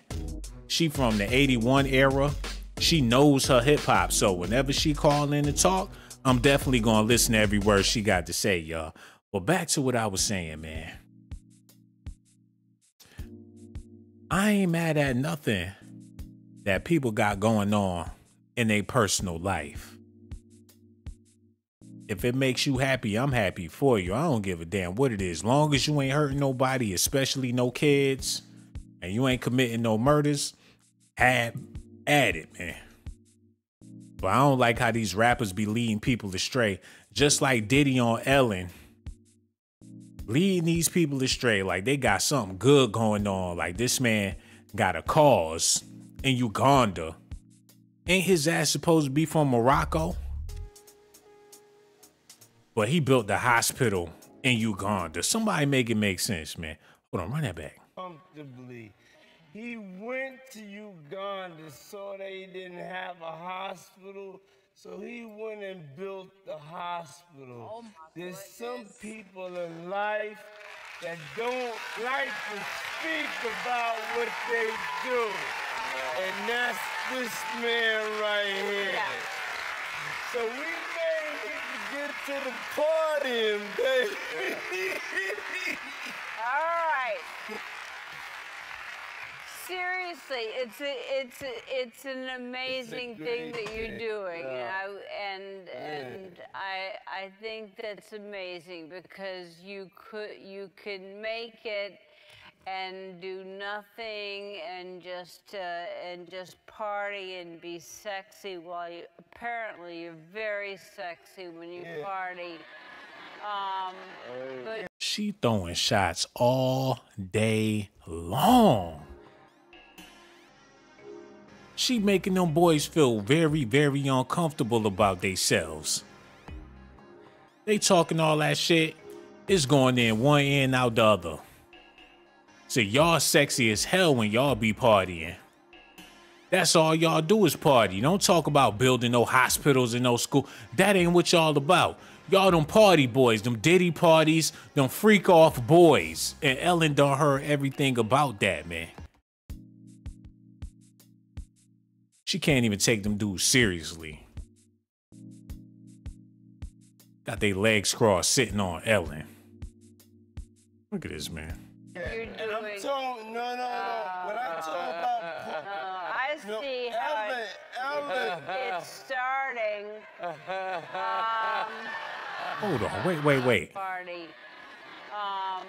She from the eighty-one era. She knows her hip hop. So whenever she call in to talk, I'm definitely going to listen to every word she got to say, y'all. But back to what I was saying, man. I ain't mad at nothing that people got going on in their personal life. If it makes you happy, I'm happy for you. I don't give a damn what it is. Long as you ain't hurting nobody, especially no kids, and you ain't committing no murders, have at it, man. But I don't like how these rappers be leading people astray. Just like Diddy on Ellen. Leading these people astray. Like they got something good going on. Like this man got a cause in Uganda. Ain't his ass supposed to be from Morocco? But he built the hospital in Uganda. Somebody make it make sense, man. Hold on, run that back. Comfortably. He went to Uganda, saw they didn't have a hospital, so he went and built the hospital. Oh my There's goodness. Some people in life that don't like to speak about what they do, and that's this man right here. Yeah. So we may need to get to the party, baby. All right. Seriously, it's a, it's a, it's an amazing it's thing that you're doing, yeah. and I, and, and I I think that's amazing because you could you can make it and do nothing and just uh, and just party and be sexy while you apparently you're very sexy when you yeah. party. Um, but she throwing shots all day long. She making them boys feel very, very uncomfortable about themselves. They talking all that shit. It's going in one ear and out the other. So y'all sexy as hell when y'all be partying. That's all y'all do is party. Don't talk about building no hospitals and no school. That ain't what y'all about. Y'all them party boys, them Diddy parties, them freak off boys. And Ellen done heard everything about that, man. She can't even take them dudes seriously. Got their legs crossed sitting on Ellen. Look at this man. You're doing, and I'm talking, no, no, no. Uh, when I talk about uh, I no, see Ellen, how Ellen, Ellen. It's starting. Um, Hold on, wait, wait, wait. Party. Um,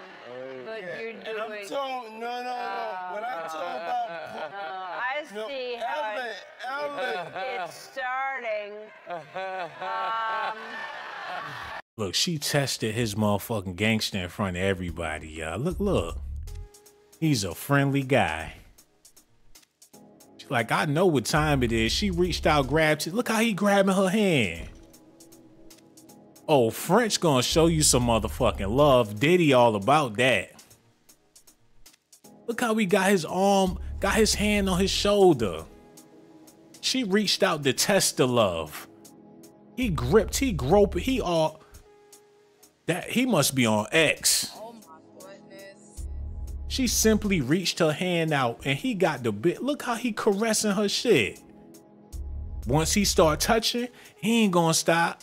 but yeah. you're doing. And I'm talking, no, no, no. Uh, when I talk about uh, I see no, how Ellen, it, it's starting. Um. Look, she tested his motherfucking gangster in front of everybody, y'all. Look, look. He's a friendly guy. She's like, I know what time it is. She reached out, grabbed it. Look how he grabbing her hand. Oh, French gonna show you some motherfucking love. Diddy all about that. Look how he got his arm, got his hand on his shoulder. She reached out to test the love. He gripped, he groped, he all that he must be on X. Oh my goodness. She simply reached her hand out and he got the bit. Look how he caressing her shit. Once he start touching, he ain't gonna stop.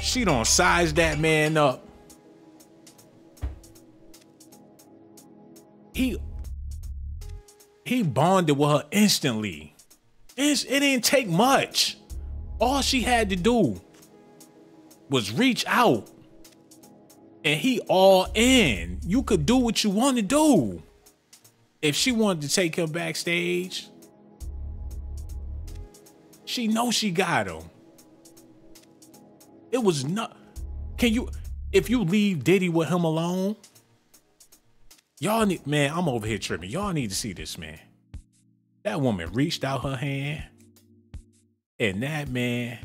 She don't size that man up. He He bonded with her instantly. It's, it didn't take much. All she had to do was reach out. And he all in. You could do what you want to do. If she wanted to take him backstage, she knows she got him. It was not. Can you, if you leave Diddy with him alone? Y'all need, man, I'm over here tripping. Y'all need to see this, man. That woman reached out her hand And that man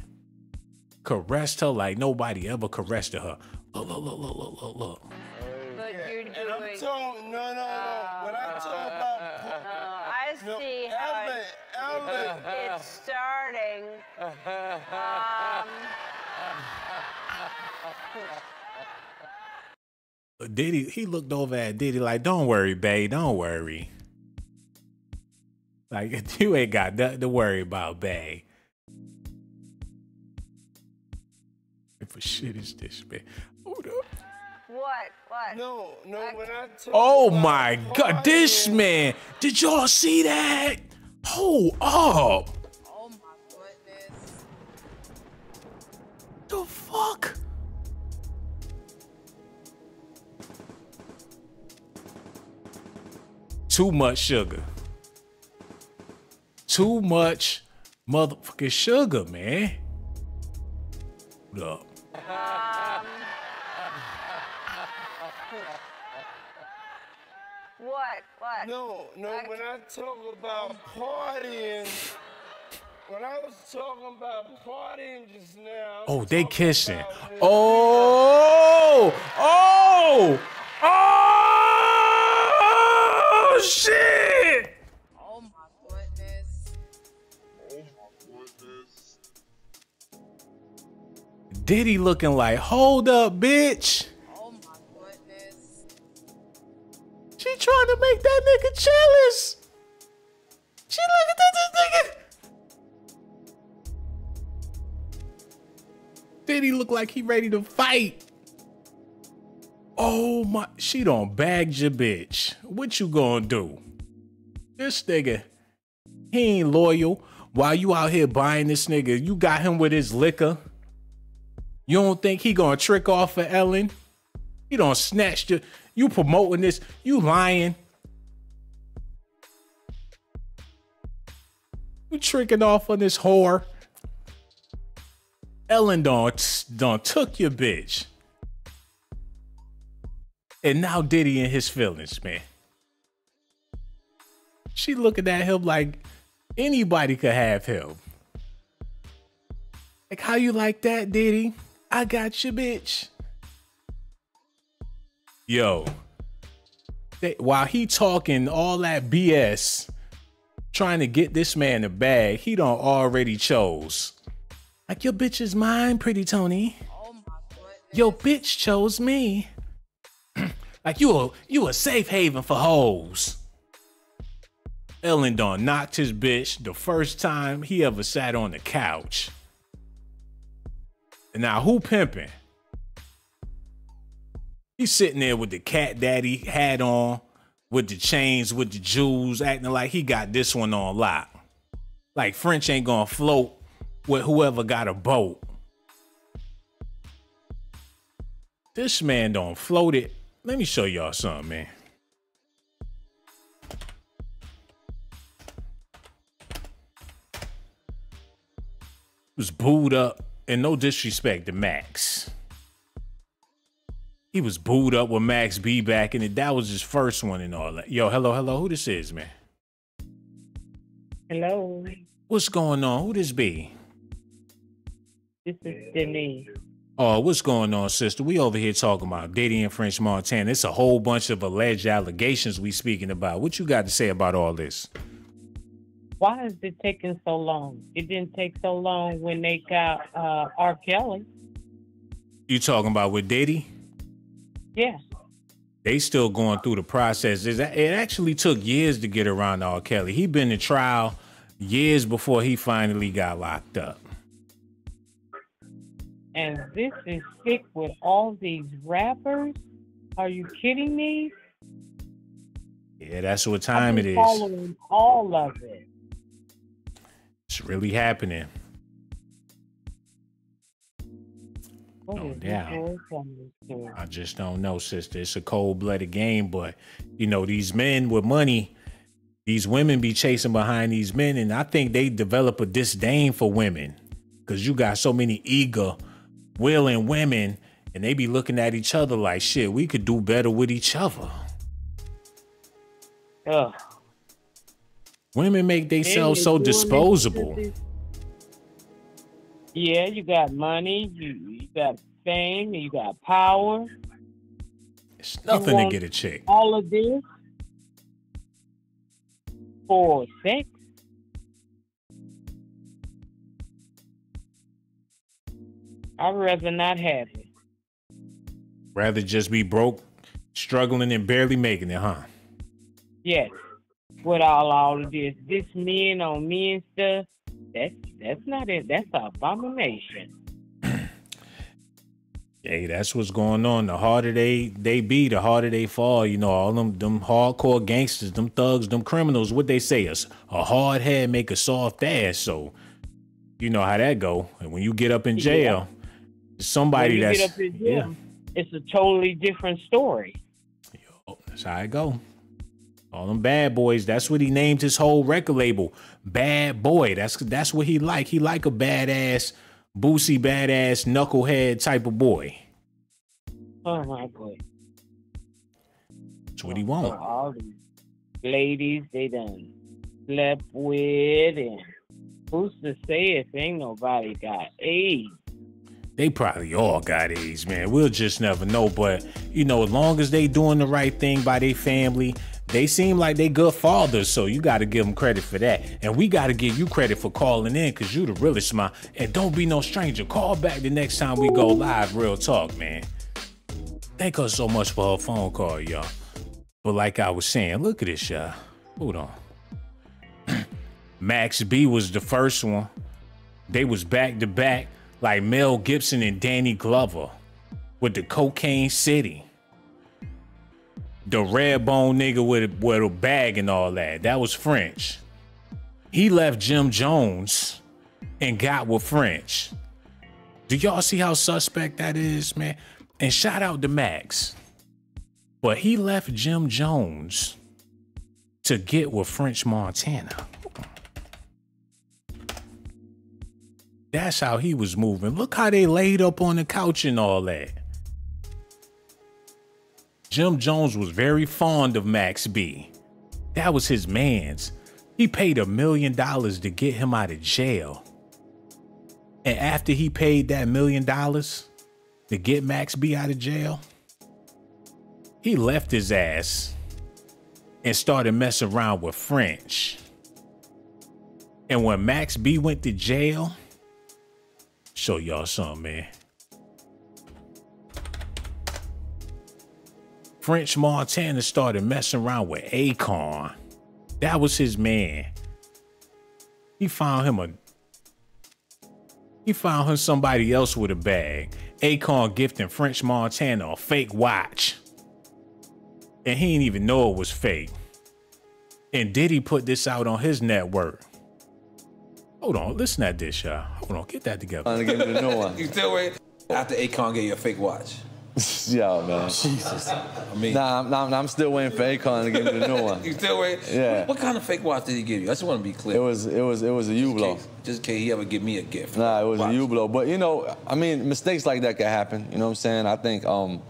caressed her like nobody ever caressed her. Look, look, look, look, look, look, look. But you're doing... And I'm talking, no, no, no. Uh, when I talk about... Uh, no, I see no, how Ellen, it, Ellen. It's starting. Um, Diddy, he looked over at Diddy like, don't worry, babe, don't worry. Like, you ain't got nothing to worry about, babe. What shit is this, man? Hold up. What? What? No, no, I... when I took... Oh my God, this man. Did y'all see that? Hold up. Oh my goodness. The fuck? Too much sugar. Too much motherfucking sugar, man. Up. Um, what? What? No, no, I... when I talk about partying, when I was talking about partying just now. Oh, they kissing. Oh, oh, oh, oh, shit. Diddy looking like, hold up, bitch. Oh my goodness. She trying to make that nigga jealous. She looking at this nigga. Diddy look like he ready to fight. Oh my, she done bagged your bitch. What you gonna do? This nigga, he ain't loyal. While you out here buying this nigga, you got him with his liquor. You don't think he gonna trick off for Ellen? He don't snatch you. You promoting this? You lying? You tricking off on this whore? Ellen done, done took your bitch, and now Diddy in his feelings, man. She looking at him like anybody could have him. Like, how you like that, Diddy? I got you, bitch. Yo, they, while he talking all that B S, trying to get this man a bag, he done already chose. Like, your bitch is mine, Pretty Tony. Oh my goodness. Yo, bitch chose me. Like, you a, you a safe haven for hoes. Ellen done knocked his bitch the first time he ever sat on the couch. Now, who pimping? He's sitting there with the cat daddy hat on, with the chains, with the jewels, acting like he got this one on lock. Like French ain't gonna float with whoever got a boat. This man don't float it. Let me show y'all something, man. He was booed up. And no disrespect to Max. He was booed up with Max B back in it. That was his first one and all that. Yo, hello, hello. Who this is, man? Hello. What's going on? Who this be? This is Denise. Oh, what's going on, sister? We over here talking about Diddy and French Montana. It's a whole bunch of alleged allegations we speaking about. What you got to say about all this? Why is it taking so long? It didn't take so long when they got uh, R. Kelly. You talking about with Diddy? Yeah. They still going through the process. It actually took years to get around to R. Kelly. He been in trial years before he finally got locked up. And this is sick with all these rappers? Are you kidding me? Yeah, that's what time it is. Following all of it. It's really happening. No doubt. I just don't know, sister. It's a cold-blooded game, but you know, these men with money, these women be chasing behind these men, and I think they develop a disdain for women because you got so many eager, willing women, and they be looking at each other like, shit, we could do better with each other. Ugh. Women make themselves so disposable. Yeah, you got money, you, you got fame, you got power. It's nothing to get a chick. All of this for sex. I'd rather not have it. Rather just be broke, struggling, and barely making it, huh? Yes. With all all of this, this men on men stuff, that's that's not it. That's an abomination. Hey, that's what's going on. The harder they they be, the harder they fall. You know, all them them hardcore gangsters, them thugs, them criminals. What they say is a hard head make a soft ass. So you know how that go. And when you get up in jail, yeah. somebody that's get up in jail, yeah. it's a totally different story. Yo, that's how it go. All them bad boys. That's what he named his whole record label. Bad Boy. That's that's what he like. He like a badass, boosie, badass, knucklehead type of boy. Oh my God. That's what he want. Oh, all these ladies they done slept with, and who's to say if ain't nobody got AIDS? They probably all got AIDS, man. We'll just never know. But you know, as long as they doing the right thing by their family, they seem like they good fathers, so you got to give them credit for that. And we got to give you credit for calling in, because you the realest, man. And don't be no stranger. Call back the next time we go live. Real talk, man. Thank her so much for her phone call, y'all. But like I was saying, look at this, y'all. Hold on. Max B was the first one. They was back to back like Mel Gibson and Danny Glover with the Cocaine City. The red bone nigga with a, with a bag and all that. That was French. He left Jim Jones and got with French. Do y'all see how suspect that is, man? And shout out to Max. But he left Jim Jones to get with French Montana. That's how he was moving. Look how they laid up on the couch and all that. Jim Jones was very fond of Max B. That was his man's. He paid a million dollars to get him out of jail. And after he paid that million dollars to get Max B out of jail, he left his ass and started messing around with French. And when Max B went to jail, show y'all something, man. French Montana started messing around with Akon. That was his man. He found him a He found him somebody else with a bag. Akon gifting French Montana a fake watch. And he didn't even know it was fake. And Diddy put this out on his network. Hold on, listen at this, y'all. Hold on, get that together. I'm gonna give it to no one. You still wait? After Akon gave you a fake watch. Yo, man. Jesus. I mean, nah, nah, nah, I'm still waiting for Akon to give me the new one. You still waiting? Yeah. What kind of fake watch did he give you? I just want to be clear. It was, it was, it was a U-blow. Just, just in case he ever give me a gift. Nah, it was watch. a U-blow. But you know, I mean, mistakes like that could happen. You know what I'm saying? I think um,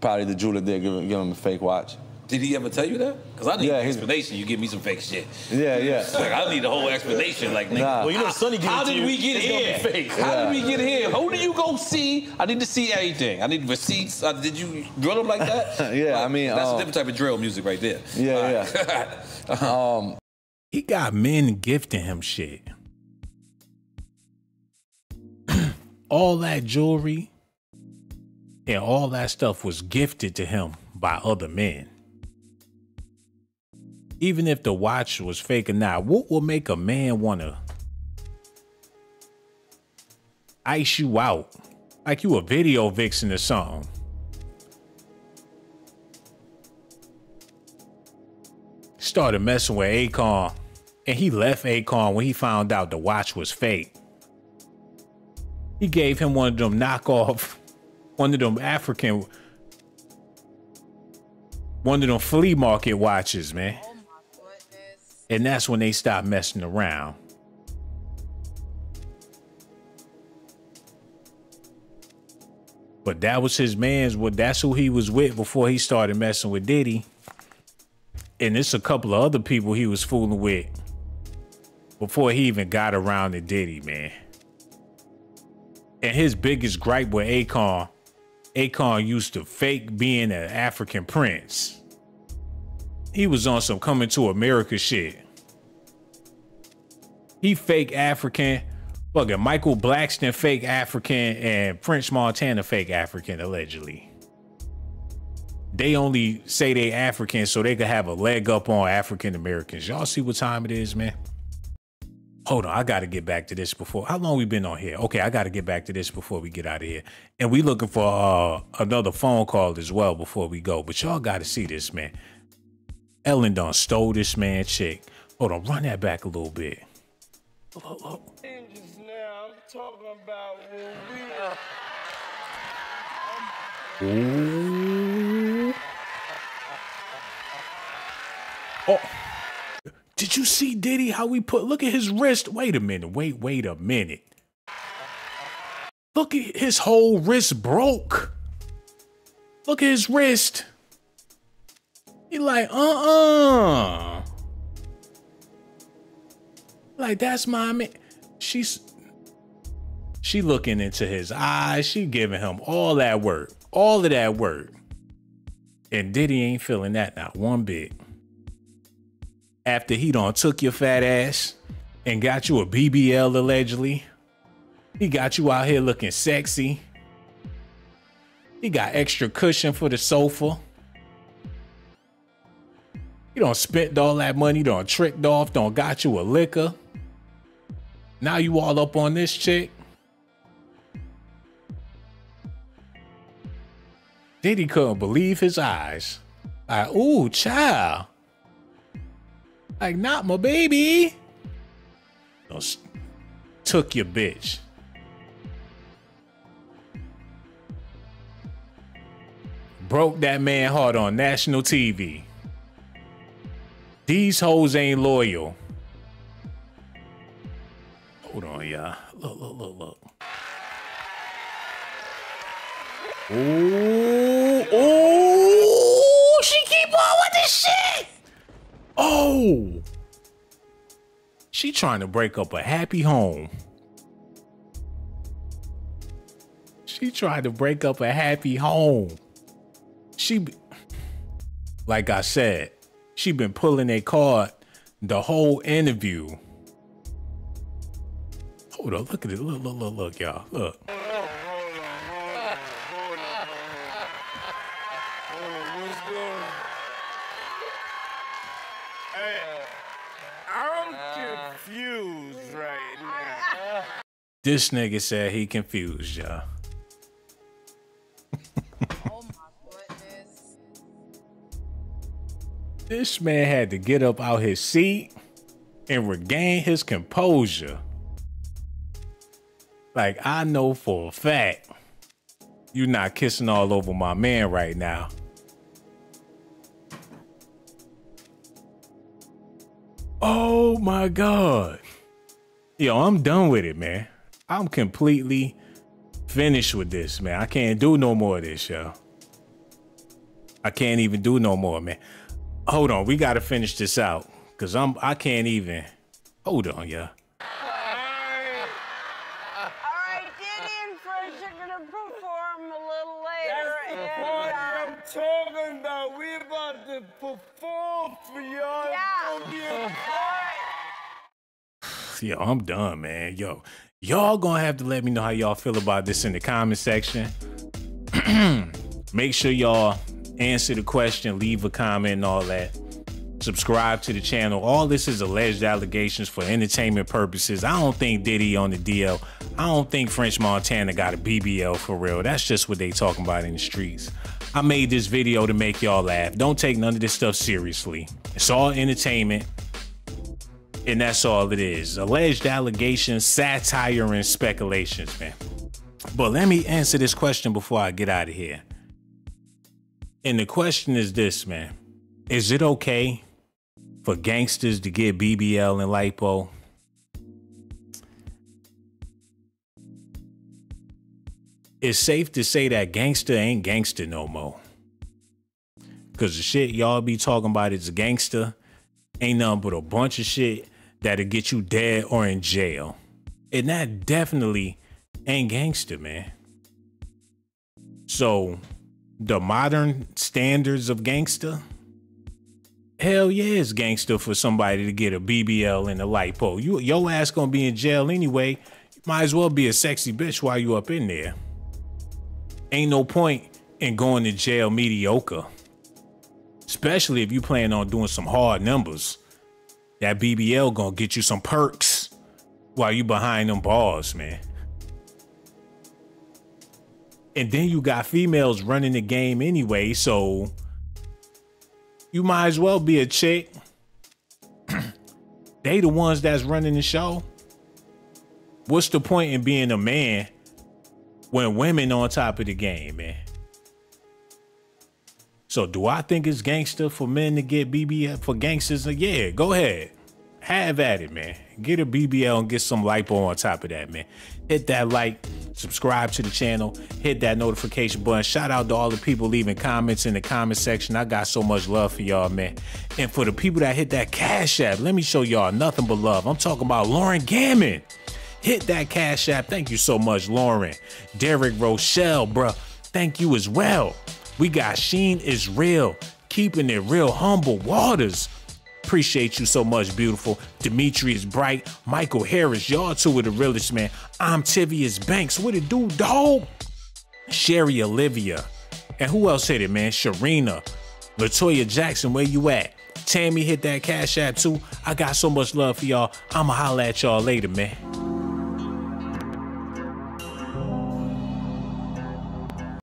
probably the jeweler did give him, give him a fake watch. Did he ever tell you that? Because I need yeah, an explanation. You give me some fake shit. Yeah, yeah. Like, I need a whole explanation. Like, nigga, nah. well, you know, Sonny how, how did we get here? Fake. How yeah. did we get here? Who do you go see? I need to see everything. I need receipts. Uh, did you drill them like that? yeah, like, I mean, that's um, a different type of drill music right there. Yeah, right. yeah. uh-huh. um, he got men gifting him shit. All that jewelry and all that stuff was gifted to him by other men. Even if the watch was fake or not, what will make a man wanna ice you out? Like you a video vixen or something. Started messing with Akon, and he left Akon when he found out the watch was fake. He gave him one of them knockoff, one of them African, one of them flea market watches, man. And that's when they stopped messing around. But that was his man's. Well, that's who he was with before he started messing with Diddy. And it's a couple of other people he was fooling with before he even got around to Diddy, man. And his biggest gripe with Akon, Akon used to fake being an African prince. He was on some Coming to America shit. He fake African. Fucking Michael Blackston fake African, and French Montana fake African, allegedly. They only say they African so they could have a leg up on African Americans. Y'all see what time it is, man? Hold on, I gotta get back to this before. How long we been on here? Okay, I gotta get back to this before we get out of here. And we looking for uh, another phone call as well before we go. But y'all gotta see this, man. Ellen done stole this man chick. Hold on, run that back a little bit. Look, look, look. Talking about what we are. Ooh. Oh, did you see Diddy? How we put? Look at his wrist. Wait a minute. Wait, wait a minute. Look at his whole wrist broke. Look at his wrist. He like, uh-uh. Like, that's my man. She's. She looking into his eyes. She giving him all that work, all of that work. And Diddy ain't feeling that not one bit. After he done took your fat ass and got you a B B L allegedly. He got you out here looking sexy. He got extra cushion for the sofa. He done spent all that money, done tricked off, done got you a liquor. Now you all up on this chick. Diddy couldn't believe his eyes. Like, ooh, child. Like, not my baby. Took your bitch. Broke that man heart on national T V. These hoes ain't loyal. Hold on, y'all. Look, look, look, look. Ooh, ooh, she keep on with this shit. Oh, she trying to break up a happy home. She tried to break up a happy home. She, like I said, she been pulling a card the whole interview. Hold on, look at it. Look, look, look, look, y'all. Look. This nigga said he confused, y'all. Oh my goodness. This man had to get up out his seat and regain his composure. Like, I know for a fact you're not kissing all over my man right now. Oh my God. Yo, I'm done with it, man. I'm completely finished with this, man. I can't do no more of this, yo. I can't even do no more, man. Hold on, we gotta finish this out, cause I'm I can't even. Hold on, yo. All right, Diddy and Fresh are gonna perform a little later. That's the part I'm talking about. We about to perform for y'all. Yeah. Yo, I'm done, man. Yo. Y'all gonna have to let me know how y'all feel about this in the comment section. Make sure y'all answer the question, leave a comment and all that. Subscribe to the channel. All this is alleged allegations for entertainment purposes. I don't think Diddy on the D L. I don't think French Montana got a B B L for real. That's just what they talking about in the streets. I made this video to make y'all laugh. Don't take none of this stuff seriously. It's all entertainment. And that's all it is. Alleged allegations, satire, and speculations, man. But let me answer this question before I get out of here. And the question is this, man. Is it okay for gangsters to get B B L and lipo? It's safe to say that gangster ain't gangster no more. Because the shit y'all be talking about is gangster. Ain't nothing but a bunch of shit that'll get you dead or in jail. And that definitely ain't gangster, man. So the modern standards of gangster, hell yeah, it's gangster for somebody to get a B B L and a light pole. You, your ass gonna be in jail anyway. You might as well be a sexy bitch while you up in there. Ain't no point in going to jail mediocre, especially if you plan on doing some hard numbers. That B B L gonna get you some perks while you behind them bars, man. And then you got females running the game anyway, so you might as well be a chick. They the ones that's running the show. What's the point in being a man when women on top of the game, man? So do I think it's gangster for men to get B B L for gangsters? Yeah, go ahead. Have at it, man. Get a B B L and get some lipo on top of that, man. Hit that like, subscribe to the channel, hit that notification button. Shout out to all the people leaving comments in the comment section. I got so much love for y'all, man. And for the people that hit that Cash App, let me show y'all nothing but love. I'm talking about Lauren Gammon. Hit that Cash App. Thank you so much, Lauren. Derek Rochelle, bruh. Thank you as well. We got Sheen Is Real, keeping it real. Humble Waters, appreciate you so much, beautiful. Demetrius Bright, Michael Harris, y'all two of the realest, man. I'm Tivious Banks, what it do, dog? Sherry Olivia, and who else hit it, man? Sharina, Latoya Jackson, where you at? Tammy hit that Cash App too. I got so much love for y'all. I'ma holla at y'all later, man.